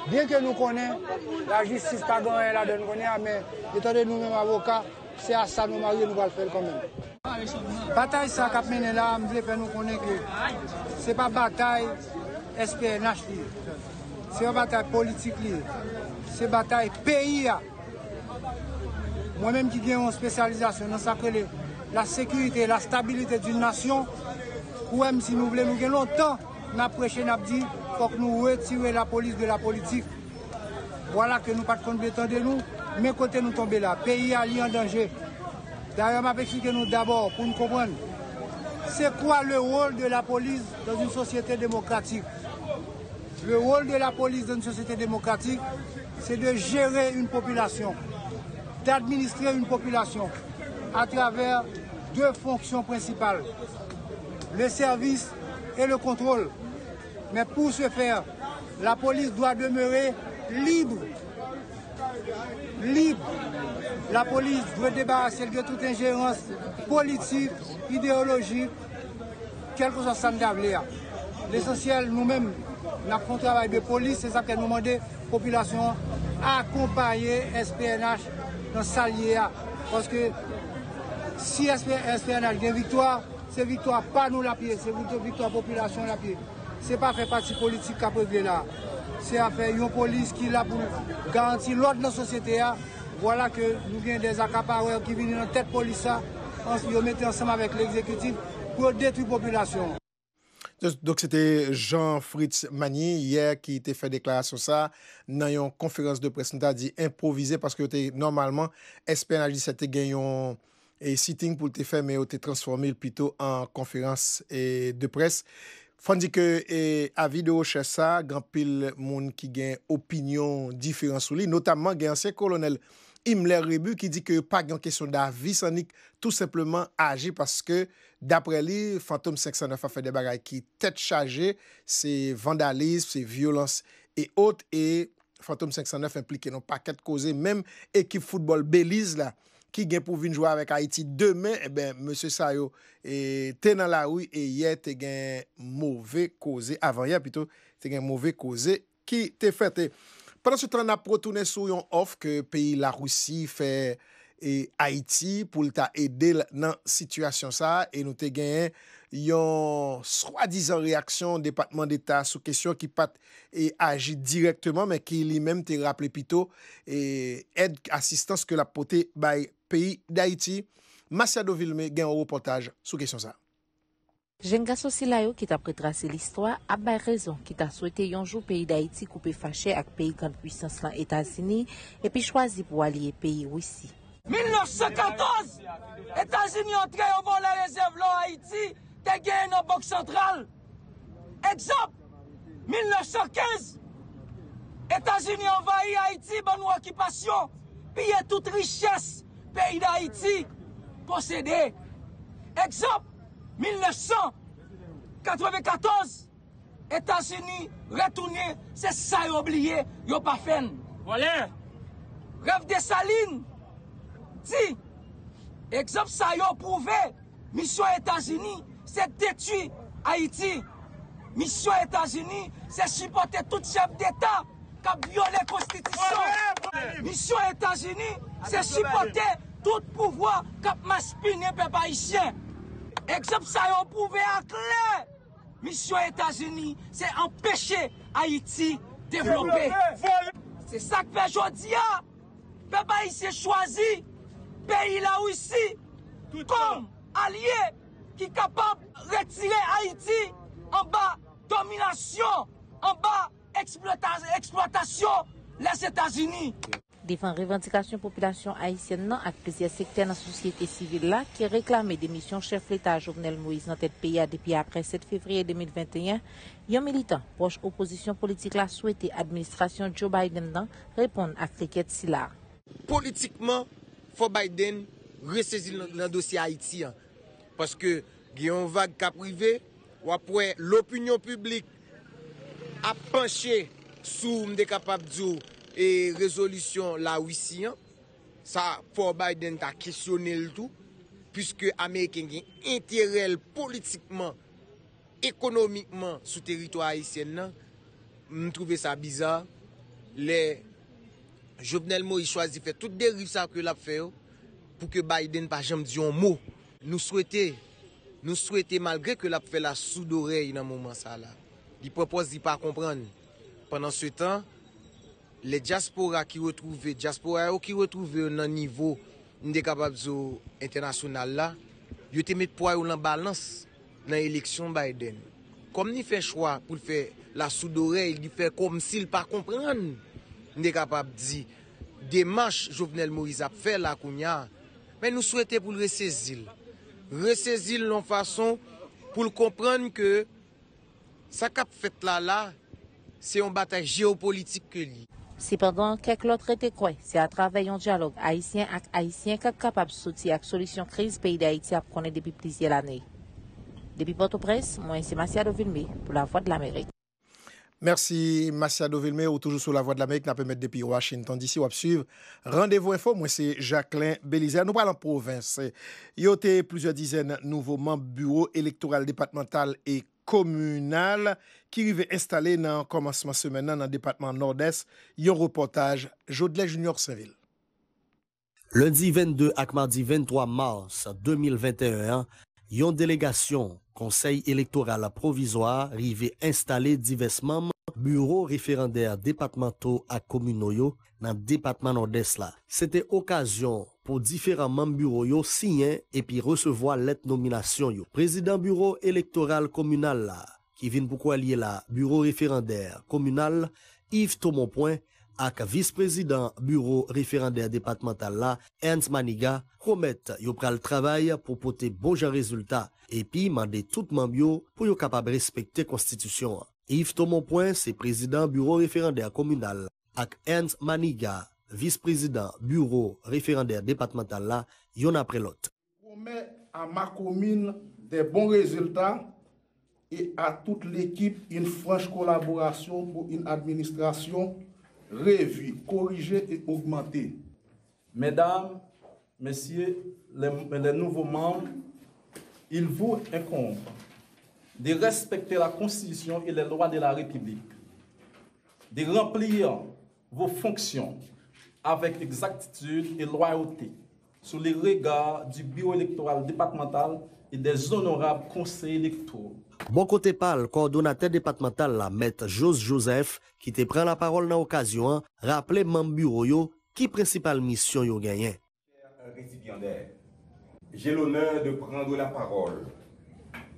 Bien que nous connaissons, la justice pas gagnée là dedans, mais étant donné nous-mêmes avocats, c'est à ça que nous marions, nous allons faire quand même. La bataille ça qu'a mené là, je voulais faire nous connaître que ce n'est pas bataille SPNH, c'est une bataille politique, c'est une bataille pays. Moi-même qui ai une spécialisation dans ça, la sécurité, la stabilité d'une nation, ou même si nous voulons, nous avons longtemps, nous avons prêché, nous avons dit, il faut que nous retirions la police de la politique. Voilà que nous ne pas compte de nous. Mais côté nous tomber là, pays allié en danger. D'ailleurs, m'a expliqué nous d'abord pour nous comprendre. C'est quoi le rôle de la police dans une société démocratique? Le rôle de la police dans une société démocratique, c'est de gérer une population, d'administrer une population à travers deux fonctions principales, le service et le contrôle. Mais pour ce faire, la police doit demeurer libre. Libre. La police doit débarrasser de toute ingérence politique, idéologique, quel que soit ça. L'essentiel, nous-mêmes, nous avons un travail de police, c'est ça que nous demandons à la population d'accompagner SPNH dans sa liée. Parce que si SPNH gagne victoire, c'est victoire pas nous la pied, c'est victoire population la pied. Ce n'est pas faire partie politique qui a prévu là. C'est à faire une police qui est là pour garantir l'ordre de la société. Voilà que nous avons des accapareurs qui viennent dans la tête de la police, ensuite nous mettons ensemble avec l'exécutif pour détruire la population. Donc c'était Jean-Fritz Manigni hier qui était fait déclaration ça dans une conférence de presse, nous a dit improvisé parce que normalement SPNH 17 a gagné un sitting pour le faire, mais il a transformé plutôt en conférence de presse. Faut dire que avis de recherche ça, grand pile monde qui gagne opinion différente sur lui, notamment gagne ancien colonel Himmler Rebu qui dit que pas gagne question d'avis sonique, tout simplement agir parce que d'après lui Phantom 509 a fait des bagages qui tête chargée, c'est vandalisme, c'est violence et autres, et Phantom 509 impliqué dans paquet causé, même équipe football Belize là qui gagne pour venir jouer avec Haïti demain, eh bien, M. Sayo était dans la rue et hier, il gagne mauvais causé, avant-hier plutôt, il gagne mauvais causé qui te fait. Pendant ce temps, on a retourné sur une offre que pays la Russie fait et Haïti pour aider dans la situation ça, et nous avons gagné yon soi-disant réaction au département d'État sous question qui pas agit directement, mais qui lui-même te rappelé plutôt et aide assistance que la portée by pays d'Haïti. Macsiado Vilmé gagne un reportage sous question ça. Jenga Sosilayo qui t'a retracé l'histoire a bien raison qui t'a souhaité un jour pays d'Haïti coupé fâché avec pays grande puissance les États-Unis et puis choisi pour allier pays Russie. 1914, États-Unis ont entré au vol les réserves en Haïti, t'es gagné dans Banque centrale. Exemple, 1915, États-Unis envahi Haïti, bonne occupation, pillé toute richesse, pays d'Haïti, possédé. Exemple, 1994, États-Unis retourné, c'est ça y oublié, y'a pas fait. Voilà. Rêve des Salines. Si, exemple, ça y a prouvé, mission États-Unis, c'est détruire Haïti. Mission États-Unis, c'est supporter tout chef d'État qui a violé la Constitution. Mission États-Unis, c'est supporter tout pouvoir qui a maspiné le peuple haïtien. Exemple, ça y a prouvé à clair. Mission États-Unis, c'est empêcher Haïti de développer. C'est ça que fait aujourd'hui. Le peuple haïtien choisi. Pays là aussi, comme allié qui est capable de retirer Haïti en bas domination, en bas exploitation les États-Unis. Défend revendication population haïtienne avec plusieurs secteurs dans la société civile là qui réclament des missions chef l'État Jovenel Moïse dans tête pays depuis après 7 février 2021. Un militant proche opposition politique là souhaité administration Joe Biden répondre à cricket sila. Politiquement faut Biden ressaisir le dossier haïtien parce que il y a une vague qui a privé ou après l'opinion publique a penché sur des capables et résolution là aussi ça faut Biden a questionné le tout puisque américain a intérêt politiquement économiquement sur territoire haïtien. Je trouve ça bizarre les Jovenel Moïse choisit de faire toute dérive ça que l'a fait pour que Biden pas jamais dit un mot. Nous souhaiter malgré que l'a fait la sourde oreille dans moment ça là. Il propose d'y pas comprendre. Pendant ce temps, les diasporas qui retrouvent un niveau capable international là, ils te mettent poids en balance dans l'élection Biden. Comme il fait choix pour faire la sourde oreille, il fait comme s'il pas comprendre. Nous sommes capables de dire démarche Jovenel Moïse a fait la Kounia, mais nous souhaitons pour le ressaisir de façon pour comprendre que ça qu'a fait là c'est une bataille géopolitique que lui. Cependant, quelques autres étaient quoi? C'est à travers un dialogue haïtien avec haïtien qui est capable de sortir avec solution crise pays d'Haïti à connaître depuis plusieurs années. Depuis Port-au-Prince, moi c'est Macsiado Vilmé pour la Voix de l'Amérique. Merci, Macsiado Vilmé, ou toujours sur la Voix de l'Amérique, n'a permettre depuis Washington d'ici, ou à suivre. Rendez-vous info, moi c'est Jacqueline Belizaire. Nous parlons province. Il y a plusieurs dizaines de nouveaux membres bureau électoral départemental et communal qui arrivent installés dans le commencement semaine dans le département nord-est. Il y a un reportage, Jodelet Junior Saint-Ville. Lundi 22 à mardi 23 mars 2021, il y a une délégation. Conseil électoral provisoire rivé installé divers membres bureaux référendaires départementaux à communaux dans le département nord-est. C'était occasion pour différents membres bureaux signer et puis recevoir lettre nomination. Président bureau électoral communal là, qui vient pourquoi lié là, bureau référendaire communal, Yves Tomonpoint Point, avec vice-président bureau référendaire départemental là, Ernst Manigat, promettent yo pral travail pour porter bon jan résultat. Et puis mandé tout membres pour yo capable respecter constitution. Yves Tomonpoint, c'est président bureau référendaire communal avec Ernst Manigat, vice-président bureau référendaire départemental là, yon après l'autre. Promet à ma commune des bons résultats et à toute l'équipe une franche collaboration pour une administration revue, corrigée et augmentée. Mesdames, messieurs, les nouveaux membres, il vous incombe de respecter la Constitution et les lois de la République, de remplir vos fonctions avec exactitude et loyauté, sous les regards du bureau électoral départemental et des honorables conseils électoraux. Bon côté parle, coordonnateur départemental la maître Jose Joseph, qui te prend la parole dans l'occasion, rappelez membre bureau yo, qui principale mission yo gagné. J'ai l'honneur de prendre la parole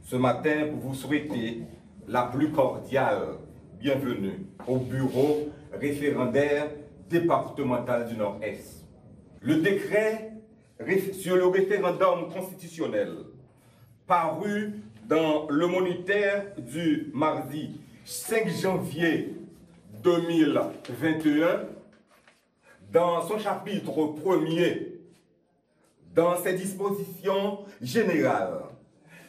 ce matin pour vous souhaiter la plus cordiale bienvenue au bureau référendaire départemental du Nord-Est. Le décret sur le référendum constitutionnel paru dans le Moniteur du mardi 5 janvier 2021, dans son chapitre premier, dans ses dispositions générales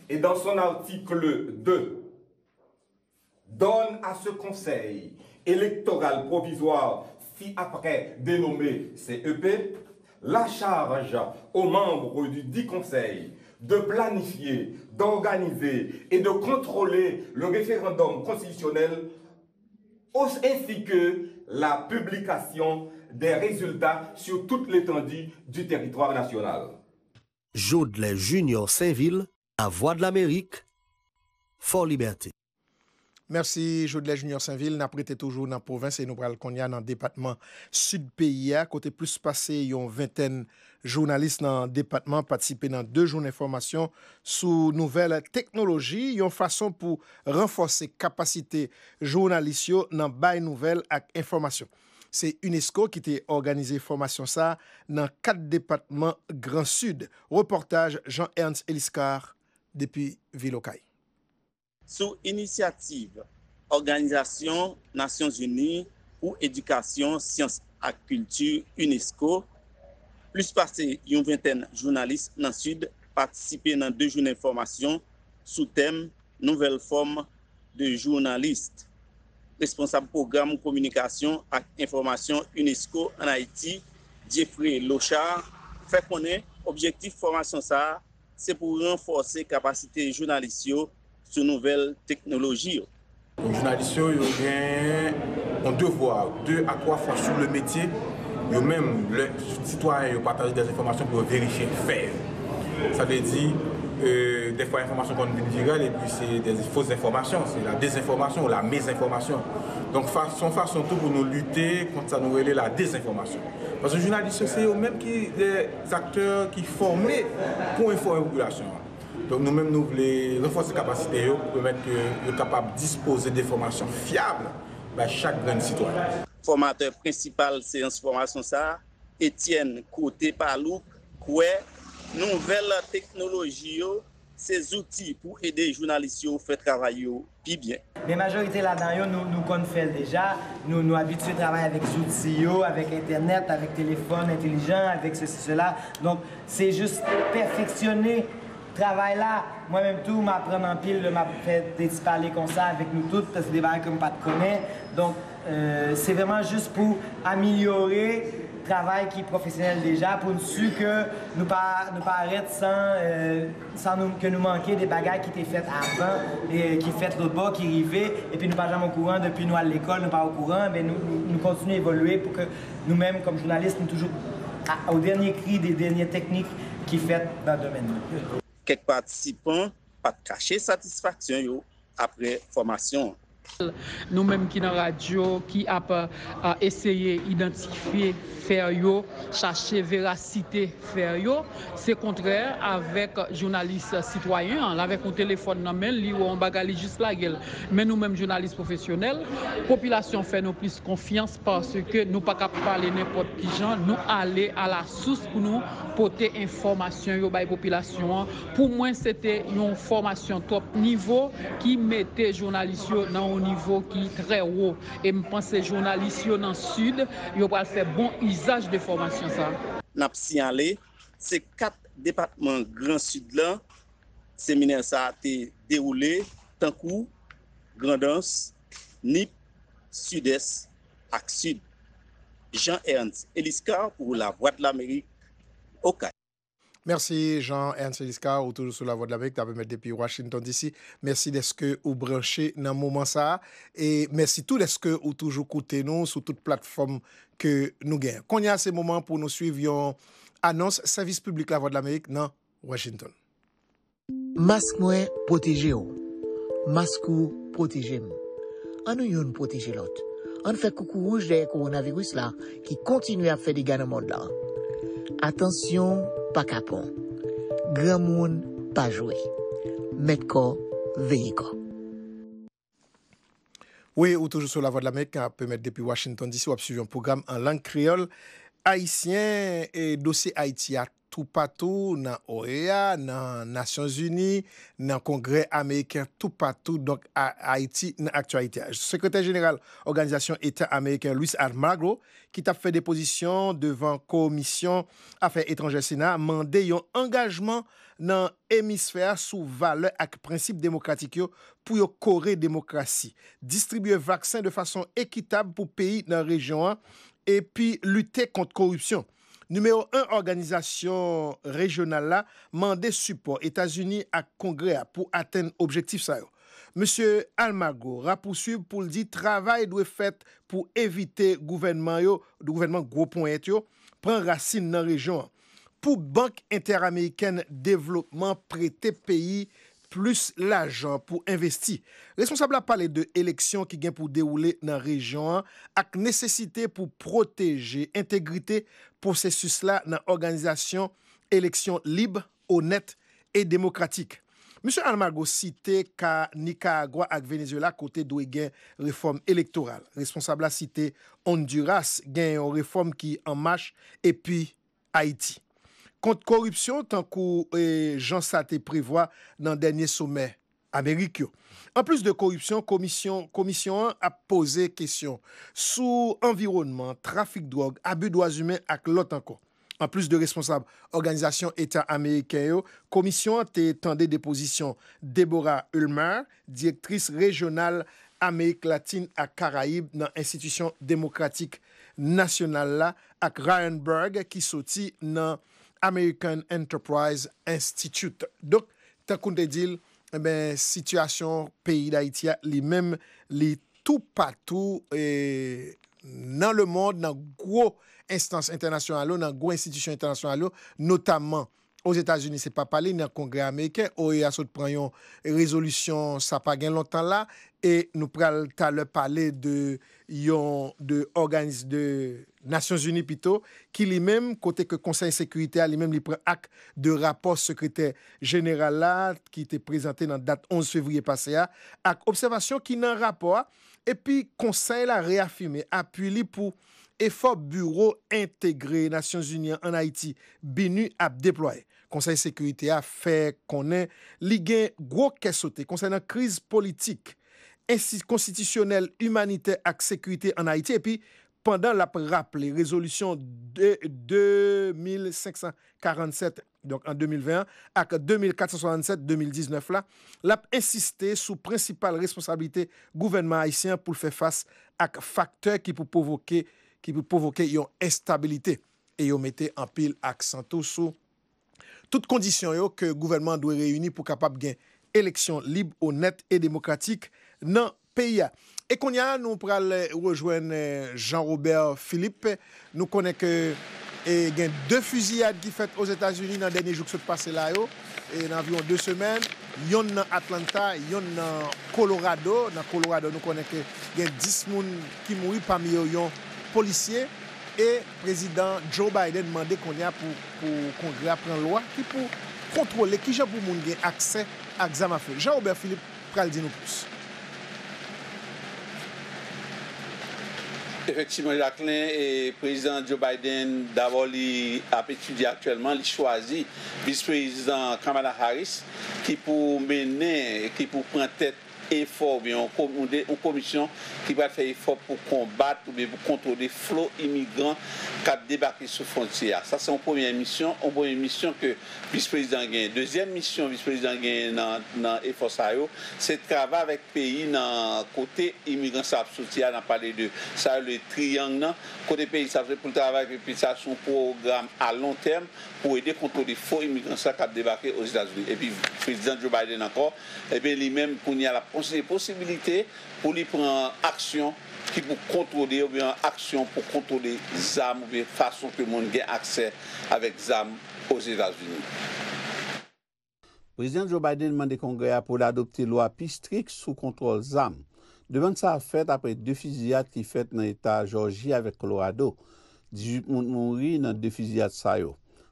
et dans son article 2, donne à ce Conseil électoral provisoire, ci-après dénommé CEP, la charge aux membres du dit Conseil de planifier, d'organiser et de contrôler le référendum constitutionnel ainsi que la publication des résultats sur toute l'étendue du territoire national. Jodelet Junior Saint-Ville, à Voix de l'Amérique, Fort Liberté. Merci, Jodelet Junior Saint-Ville. Nous prêtons toujours dans la province et nous parlons dans le département sud-pays. Côté plus passé, il y a une vingtaine de journalistes dans le département participé dans 2 journées d'information sous nouvelles technologies. Il y a une façon pour renforcer la capacité journalistique dans le bail nouvelles et information. C'est UNESCO qui a organisé formation ça dans 4 départements Grand Sud. Reportage Jean-Ernst Eliscar depuis Ville-Okaï. Sous initiative Organisation Nations Unies pour Éducation, Sciences et Culture, UNESCO, plus passé une vingtaine de journalistes dans le Sud participaient dans 2 journées d'information sous thème nouvelle forme de journaliste. Responsable programme communication et information UNESCO en Haïti, Jeffrey Lochard, fait connaître objectif formation ça, c'est pour renforcer capacité journalistique sur nouvelles technologies. Les journalistes ont un devoir 2 à 3 fois sur le métier, et même les citoyens partagent des informations pour vérifier, faire. Ça veut dire des fois informations qu'on dit virale et puis c'est des fausses informations, c'est la désinformation ou la mésinformation. Donc façon tout pour nous lutter contre ça nous la désinformation. Parce que les journalistes c'est eux-mêmes qui des acteurs qui formés pour informer la population. Donc nous-mêmes nous voulons renforcer la capacité pour permettre que nous capables de disposer d'informations fiables par chaque grand citoyen. Formateur principal séance formation ça, Étienne Côté Palou, nouvelles technologies, ces outils pour aider les journalistes à faire travailler puis bien. La majorité là-dedans, nous connaissons déjà, nous habitués à travailler avec les outils, avec Internet, avec téléphone intelligent, avec ceci, cela. Donc, c'est juste perfectionner le travail là. Moi-même, tout, m'apprendre en pile, je fait parler comme ça avec nous toutes, parce que des barrières comme pas de connaître. Donc, c'est vraiment juste pour améliorer travail qui est professionnel déjà pour nous sûr que nous pas arrêter sans nous, que nous manquer des bagages qui étaient faites avant et qui faites le bas qui arrivaient et puis nous pas jamais au courant depuis nous à l'école nous pas au courant mais nous continuons à évoluer pour que nous-mêmes comme journalistes nous toujours au dernier cri des dernières techniques qui faites dans le domaine. Quelques participants pas cacher satisfaction après formation. Nous-mêmes qui dans la radio, qui a essayé d'identifier, faire yo, chercher véracité, faire yo, c'est contraire avec journalistes citoyens, avec un téléphone dans la main, li ou on bagali juste la gueule. Mais nous-mêmes, journalistes professionnels, population fait nous plus confiance parce que nous pas capable parler n'importe qui gens, nous aller à la source pour nous porter information yo bay population. Pour moi, c'était une formation top niveau qui mettait journalistes dans au niveau qui est très haut. Et je pense que les journalistes dans le Sud, ils vont faire bon usage de formation. Nous avons signalé, ces 4 départements Grand Sud, le séminaire ça a été déroulé, Tankou, Grandance, Nip, Sud-Est, Axe-Sud. Jean-Ernst Eliscar pour la Voix de l'Amérique, OK. Merci Jean-Ernst Eliscar, autour sur la Voix de l'Amérique, depuis Washington DC. Merci d'être que vous branchez dans le moment ça. Et merci tout d'être que vous toujours écoutez nous sur toute plateforme que nous gagnons. Qu'on y a ce moment pour nous suivre annonce service public la Voix de l'Amérique dans Washington. Masque moi protéger vous. Masque ou protéger moi. On nous protéger l'autre. On fait coucou rouge derrière coronavirus là qui continue à faire des dégâts dans le monde là. Attention, pas capon. Grand monde pas jouer. Mettre corps, veiller corps. Oui, ou toujours sur la Voix de l'Amérique, on peut mettre depuis Washington DC, on a suivi un programme en langue créole, haïtien et dossier Haïti à tout partout, dans OEA, dans les Nations Unies, dans le Congrès américain, tout partout, donc à Haïti, dans l'actualité. Le secrétaire général de l'Organisation État américain, Luis Almagro, qui a fait des positions devant la Commission Affaires étrangères Sénat, a demandé un engagement dans l'hémisphère sous valeur et principe démocratique pour corriger la démocratie, distribuer vaccins de façon équitable pour pays dans la région et puis lutter contre la corruption. Numéro 1, organisation régionale là, mandé support États-Unis à Congrès pour atteindre objectif ça. Monsieur Almagro a poursuivi pour dire travail doit fait pour éviter gouvernement gros point prend racine dans région. Pour Banque interaméricaine développement prêter pays plus l'argent pour investir. Responsable a parlé de élections qui viennent pour dérouler dans la région avec nécessité pour protéger intégrité processus là dans organisation élection libre, honnête et démocratique. Monsieur Almagro cité qu'à Nicaragua et Venezuela côté d'où il y a une réforme électorale. Responsable a cité Honduras gagne une réforme qui en marche et puis Haïti. Contre corruption, tant que Jean Saté prévoit dans le dernier sommet américain. En plus de corruption, commission a posé question sur environnement, trafic de drogue, abus de droits humains et l'autre encore. En plus de responsables organisation État américain, commission a tendu des positions Deborah Ulmer, directrice régionale Amérique latine à Caraïbes dans l'institution démocratique nationale là, avec Ryan Berg qui sortit dans American Enterprise Institute. Donc, tant qu'on te dit, ben situation pays d'Haïti, les mêmes, les tout partout et dans le monde, dans gros instances internationales, dans gros institutions internationales, notamment aux États-Unis, c'est pas parlé, dans le Congrès américain, OEA saute prend une résolution, ça pas gain longtemps là, et nous prenons le parler de l'organisme de Nations Unies plutôt, qui lui-même, côté que Conseil de sécurité, lui-même, il prend acte de rapport secrétaire général là, qui était présenté dans la date 11 février passé, avec observation qui n'a rapport, et puis Conseil l'a réaffirmé, appuyé pour effort bureau intégré Nations Unies en Haïti, BINU a déployé. Conseil de sécurité a fait qu'on ait ligué gros caisse sauté concernant crise politique, ainsi constitutionnelle, humanitaire et sécurité en Haïti. Et puis, pendant la rappelée résolution 2547, donc en 2021, avec 2467-2019, là, l'a insisté sur principale responsabilité gouvernement haïtien pour faire face à facteurs qui peut provoquer une instabilité. Et ils mettaient en pile accent sur toutes conditions que le gouvernement doit réunir pour capable gagner élection libre, honnête et démocratique dans le pays. Et qu'on y a, nous allons rejoindre Jean-Robert Philippe. Nous connaissons que il y a deux fusillades qui faites aux États-Unis dans les derniers jours qui sont passés là, et dans environ 2 semaines. Il y en a à Atlanta, il y en a à Colorado. Dans Colorado, nous connaissons qu'il y a 10 personnes qui mourent parmi eux. Policiers et président Joe Biden demandé qu'on y a pour Congrès à prendre loi qui pour contrôler qui j'ai pour moun gen accès à examen fait. Jean-Robert Philippe pral di nou plus. Effectivement, Jacqueline et président Joe Biden d'abord a étudié actuellement, il choisit vice-président Kamala Harris qui pour mener qui pour prendre tête effort, une commission qui va faire effort pour combattre ou bien pour contrôler flot immigrants qui débarquent sur frontière. Ça, c'est une première mission que vice-président gagne. Deuxième mission vice-président gagne dans l'effort SAO, c'est de travailler avec le pays dans côté immigrants sortis. On a parlé de ça, le triangle, côté pays pour travailler avec le pays, ça, son programme à long terme pour aider à contrôler flot immigrants qui débarquent aux États-Unis. Et puis, président Joe Biden encore, et bien lui-même, qu'on y a la c'est possibilité pour lui prendre action qui pour contrôler ou bien action pour contrôler les armes ou bien façon que le monde gagne accès avec les armes aux États-Unis. Le président Joe Biden demande au Congrès pour adopter une loi plus stricte sous contrôle des armes. Devant ça, fait après deux fusillades qui faites dans l'État Georgie avec Colorado, 18 personnes mortes dans deux fusillades.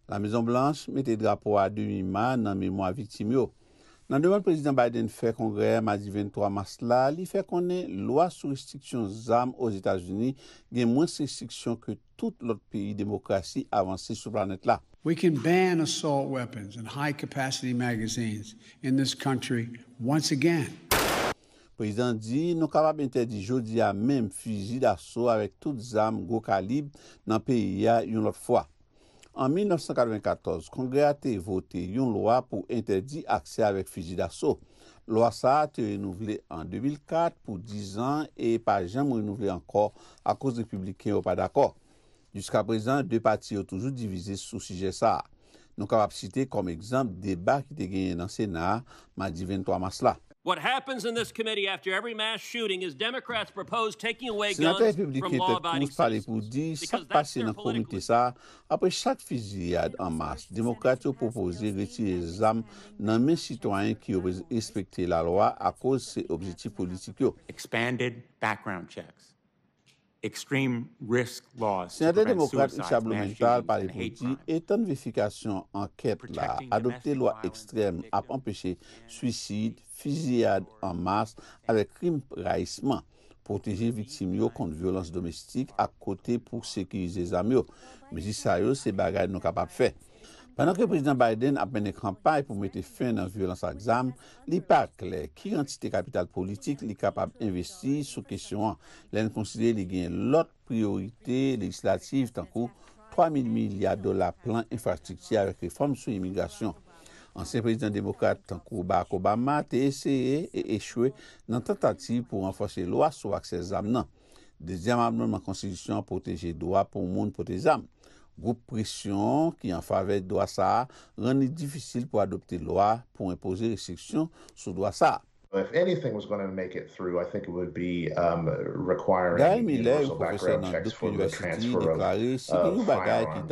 La Maison-Blanche mettait drapeau à demi-mât dans la mémoire victime. Dans le demande président Biden fait congrès mardi 23 mars là, il fait connaître loi sur restriction des armes aux États-Unis, qui est moins restriction que tout l'autre pays démocratie avancée sur la planète là. We can ban assault weapons and high capacity magazines in this country once again. Le président dit nous capables interdire jeudi à même fusil d'assaut avec toutes les armes gros calibre dans le pays une autre fois. En 1994, le Congrès a voté une loi pour interdire l'accès avec fusil d'assaut. La loi a été renouvelée en 2004 pour 10 ans et pas jamais renouvelée encore à cause des républicains n'ont pas d'accord. Jusqu'à présent, deux partis ont toujours divisé sur le sujet. Nous sommes capables de citer comme exemple le débat qui a été gagné dans le Sénat mardi 23 mars. What happens in this committee after every mass shooting is Democrats propose taking away guns from law-abiding citizens because that's their political issue. Après chaque fusillade en masse, démocrates ont proposé retirer les armes dans les citoyens qui respectent la loi à cause de ses objectifs politiques. Expanded background checks. Extreme risk laws. Sénateur démocrate Michel Blumenthal par les politiques étant vérification enquête là, adopter loi extrême a empêché suicide, fusillade en masse avec crime raïssement, protéger victimes contre violence domestique à côté pour sécuriser les amis. Mais si ça c'est bagage nous capable faire. Pendant que le président Biden a mené campagne pour mettre fin à la violence à l'examen, il n'est pas clair qui entité capitale politique est capable d'investir sur la question. L'on considère qu'il y a l'autre priorité législative, tant que 3 000 milliards $ plan infrastructure avec réforme sur l'immigration. Ancien président démocrate, tant que Barack Obama, a essayé et échoué dans la tentative pour renforcer la loi sur l'accès aux armes. Deuxième amendement de la Constitution protège les droits pour le monde pour les armes. Groupe pression qui en faveur de droit ça rend difficile pour adopter loi pour imposer restriction sur droit ça. If anything was going to make it through, I think it would be requiring universal background checks for the transfer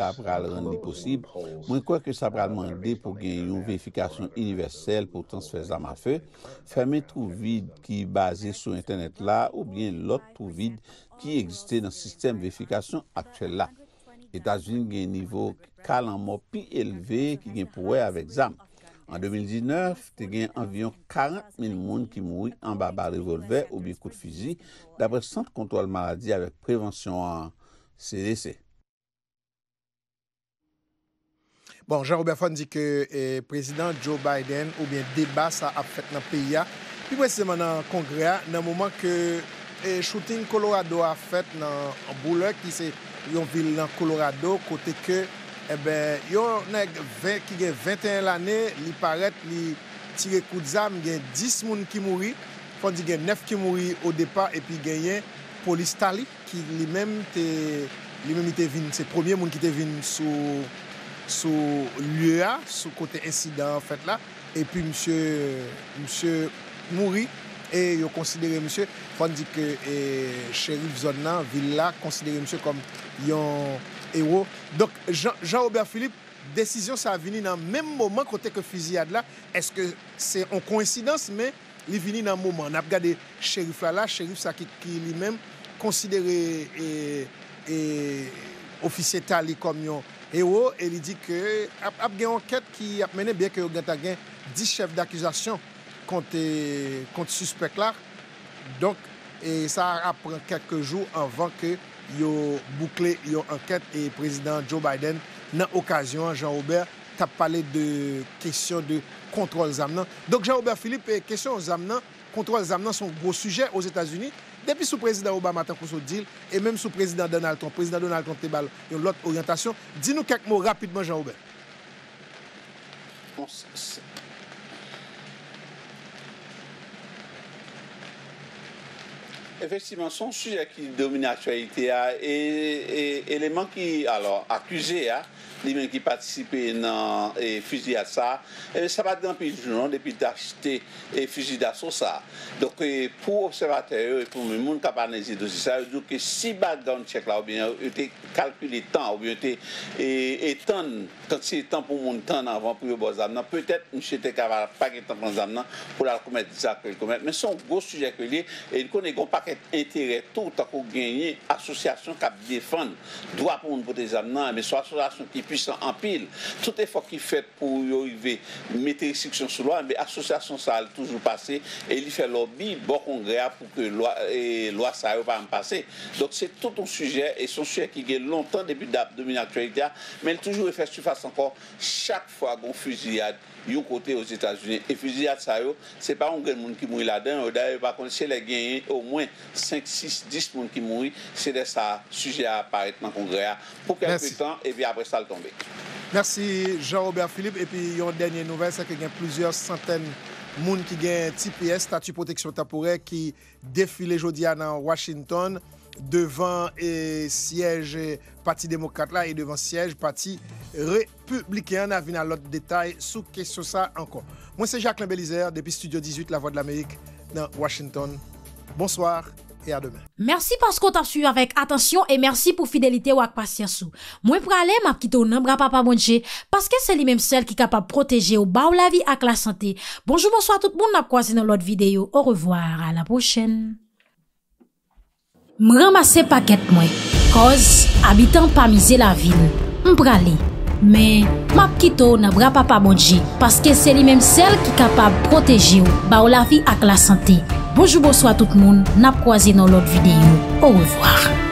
of firearms. Moi crois que ça va demander pour gagner une vérification universelle pour transfert d'armes à feu, fermer trou vide qui est basé sur internet là ou bien l'autre trou vide qui existait dans le système de vérification actuel là. États-Unis a un niveau calamment plus élevé qui est pour avec ZAM. En 2019, il y a environ 40 000 personnes qui mourent en bas de revolver ou bien coup de fusil, d'après le Centre de contrôle maladie avec prévention en CDC. Bon, Jean-Robert Fon dit que le président Joe Biden ou bien débat ça a fait dans le pays, puis précisément dans le Congrès, dans le moment que le shooting Colorado a fait dans Bouleur qui s'est yon ville dans Colorado côté que yon nèg 20 qui gen 21 l'année li paraît li tire coup d'arme gen 10 moun qui mouri fon di gen 9 qui mouri au départ et puis gagne police tali qui lui-même était vinn c'est premier moun qui était vinn sous lieu a sous côté incident en fait là et puis monsieur mouri et yo considéré monsieur fon di que shérif zone là ville là considéré monsieur comme yon héros. Donc Jean-Robert Philippe, décision ça a venu dans le même moment côté que fusillade là. Est-ce que c'est une coïncidence mais il vient dans le moment. On a regardé shérif là, shérif ça qui lui-même considéré et officier tali comme yon héros et il dit que a une enquête qui a mené bien que yo gagne 10 chefs d'accusation contre suspect là. Donc et ça apprend quelques jours avant que yo bouclé yo enquête et président Joe Biden dans occasion Jean-Robert t'a parlé de question de contrôle zamnan. Donc Jean-Robert Philippe question zamnan, contrôle zamnan sont gros sujet aux États-Unis depuis sous président Obama tant qu'on se dit et même sous président Donald Trump. Président Donald Trump t'a bal une autre orientation. Dis-nous quelques mots rapidement Jean-Robert. Effectivement, son sujet qui domine l'actualité et élément qui, alors, accusé, lui-même qui participait dans les fusils à ça, ça va dans le pays du Nord depuis d'acheter les fusils d'assaut ça. Donc, pour observateurs et pour les gens qui ont analysé le dossier, ça veut dire que si background check là, ou bien, il était calculé temps, ou bien, il était temps, quand c'est temps pour mon temps avant pour le bon examen, peut-être, M. Tekava n'a pas de temps pour l'examen pour la commettre ça que le commettre. Mais c'est un gros sujet que lui, et il connaît un paquet d'intérêts tout à coup gagner association qui défend droit pour une examen, mais soit association qui puissant en pile. Tout effort qui fait pour y arriver, mettre restriction sur loi, mais l'association ça a toujours passé et il fait lobby, bon congrès pour que loi ça ne va pas passer. Donc c'est tout un sujet et son sujet qui est longtemps depuis l'actualité, mais il toujours fait surface encore chaque fois qu'on fusillade du côté aux États-Unis. Et fusillade ça, c'est pas un grand monde qui mourit là-dedans. D'ailleurs, par contre, c'est les gagnants, au moins 5, 6, 10 monde qui mourit, c'est de ça sujet à apparaître dans le congrès pour quelques temps et puis après ça le tomber. Merci Jean-Robert Philippe. Et puis, il y a une dernière nouvelle, c'est qu'il y a plusieurs centaines de personnes qui ont un TPS, statut de protection temporaire, qui défilent aujourd'hui à Washington devant le siège du Parti démocrate là, et devant le siège du Parti républicain. On a vu à l'autre détail sur la question ça encore. Moi, c'est Jacqueline Belizaire, depuis Studio 18, La Voix de l'Amérique, dans Washington. Bonsoir. Et à demain. Merci parce qu'on t'a suivi avec attention et merci pour fidélité ou avec patience. Moi pour aller m'a quitté non bras papa bonje parce que c'est lui même celle qui capable protéger au bas ou la vie avec la santé. Bonjour bonsoir tout le monde, n'a croisé dans l'autre vidéo. Au revoir, à la prochaine. M'ramasser paquet moi cause habitant pas miser la ville. M'pralé mais m'a quitté non bras papa bonje parce que c'est lui même celle qui capable protéger au bas ou la vie avec la santé. Bonjour, bonsoir tout le monde. N'a croisé dans l'autre vidéo. Au revoir.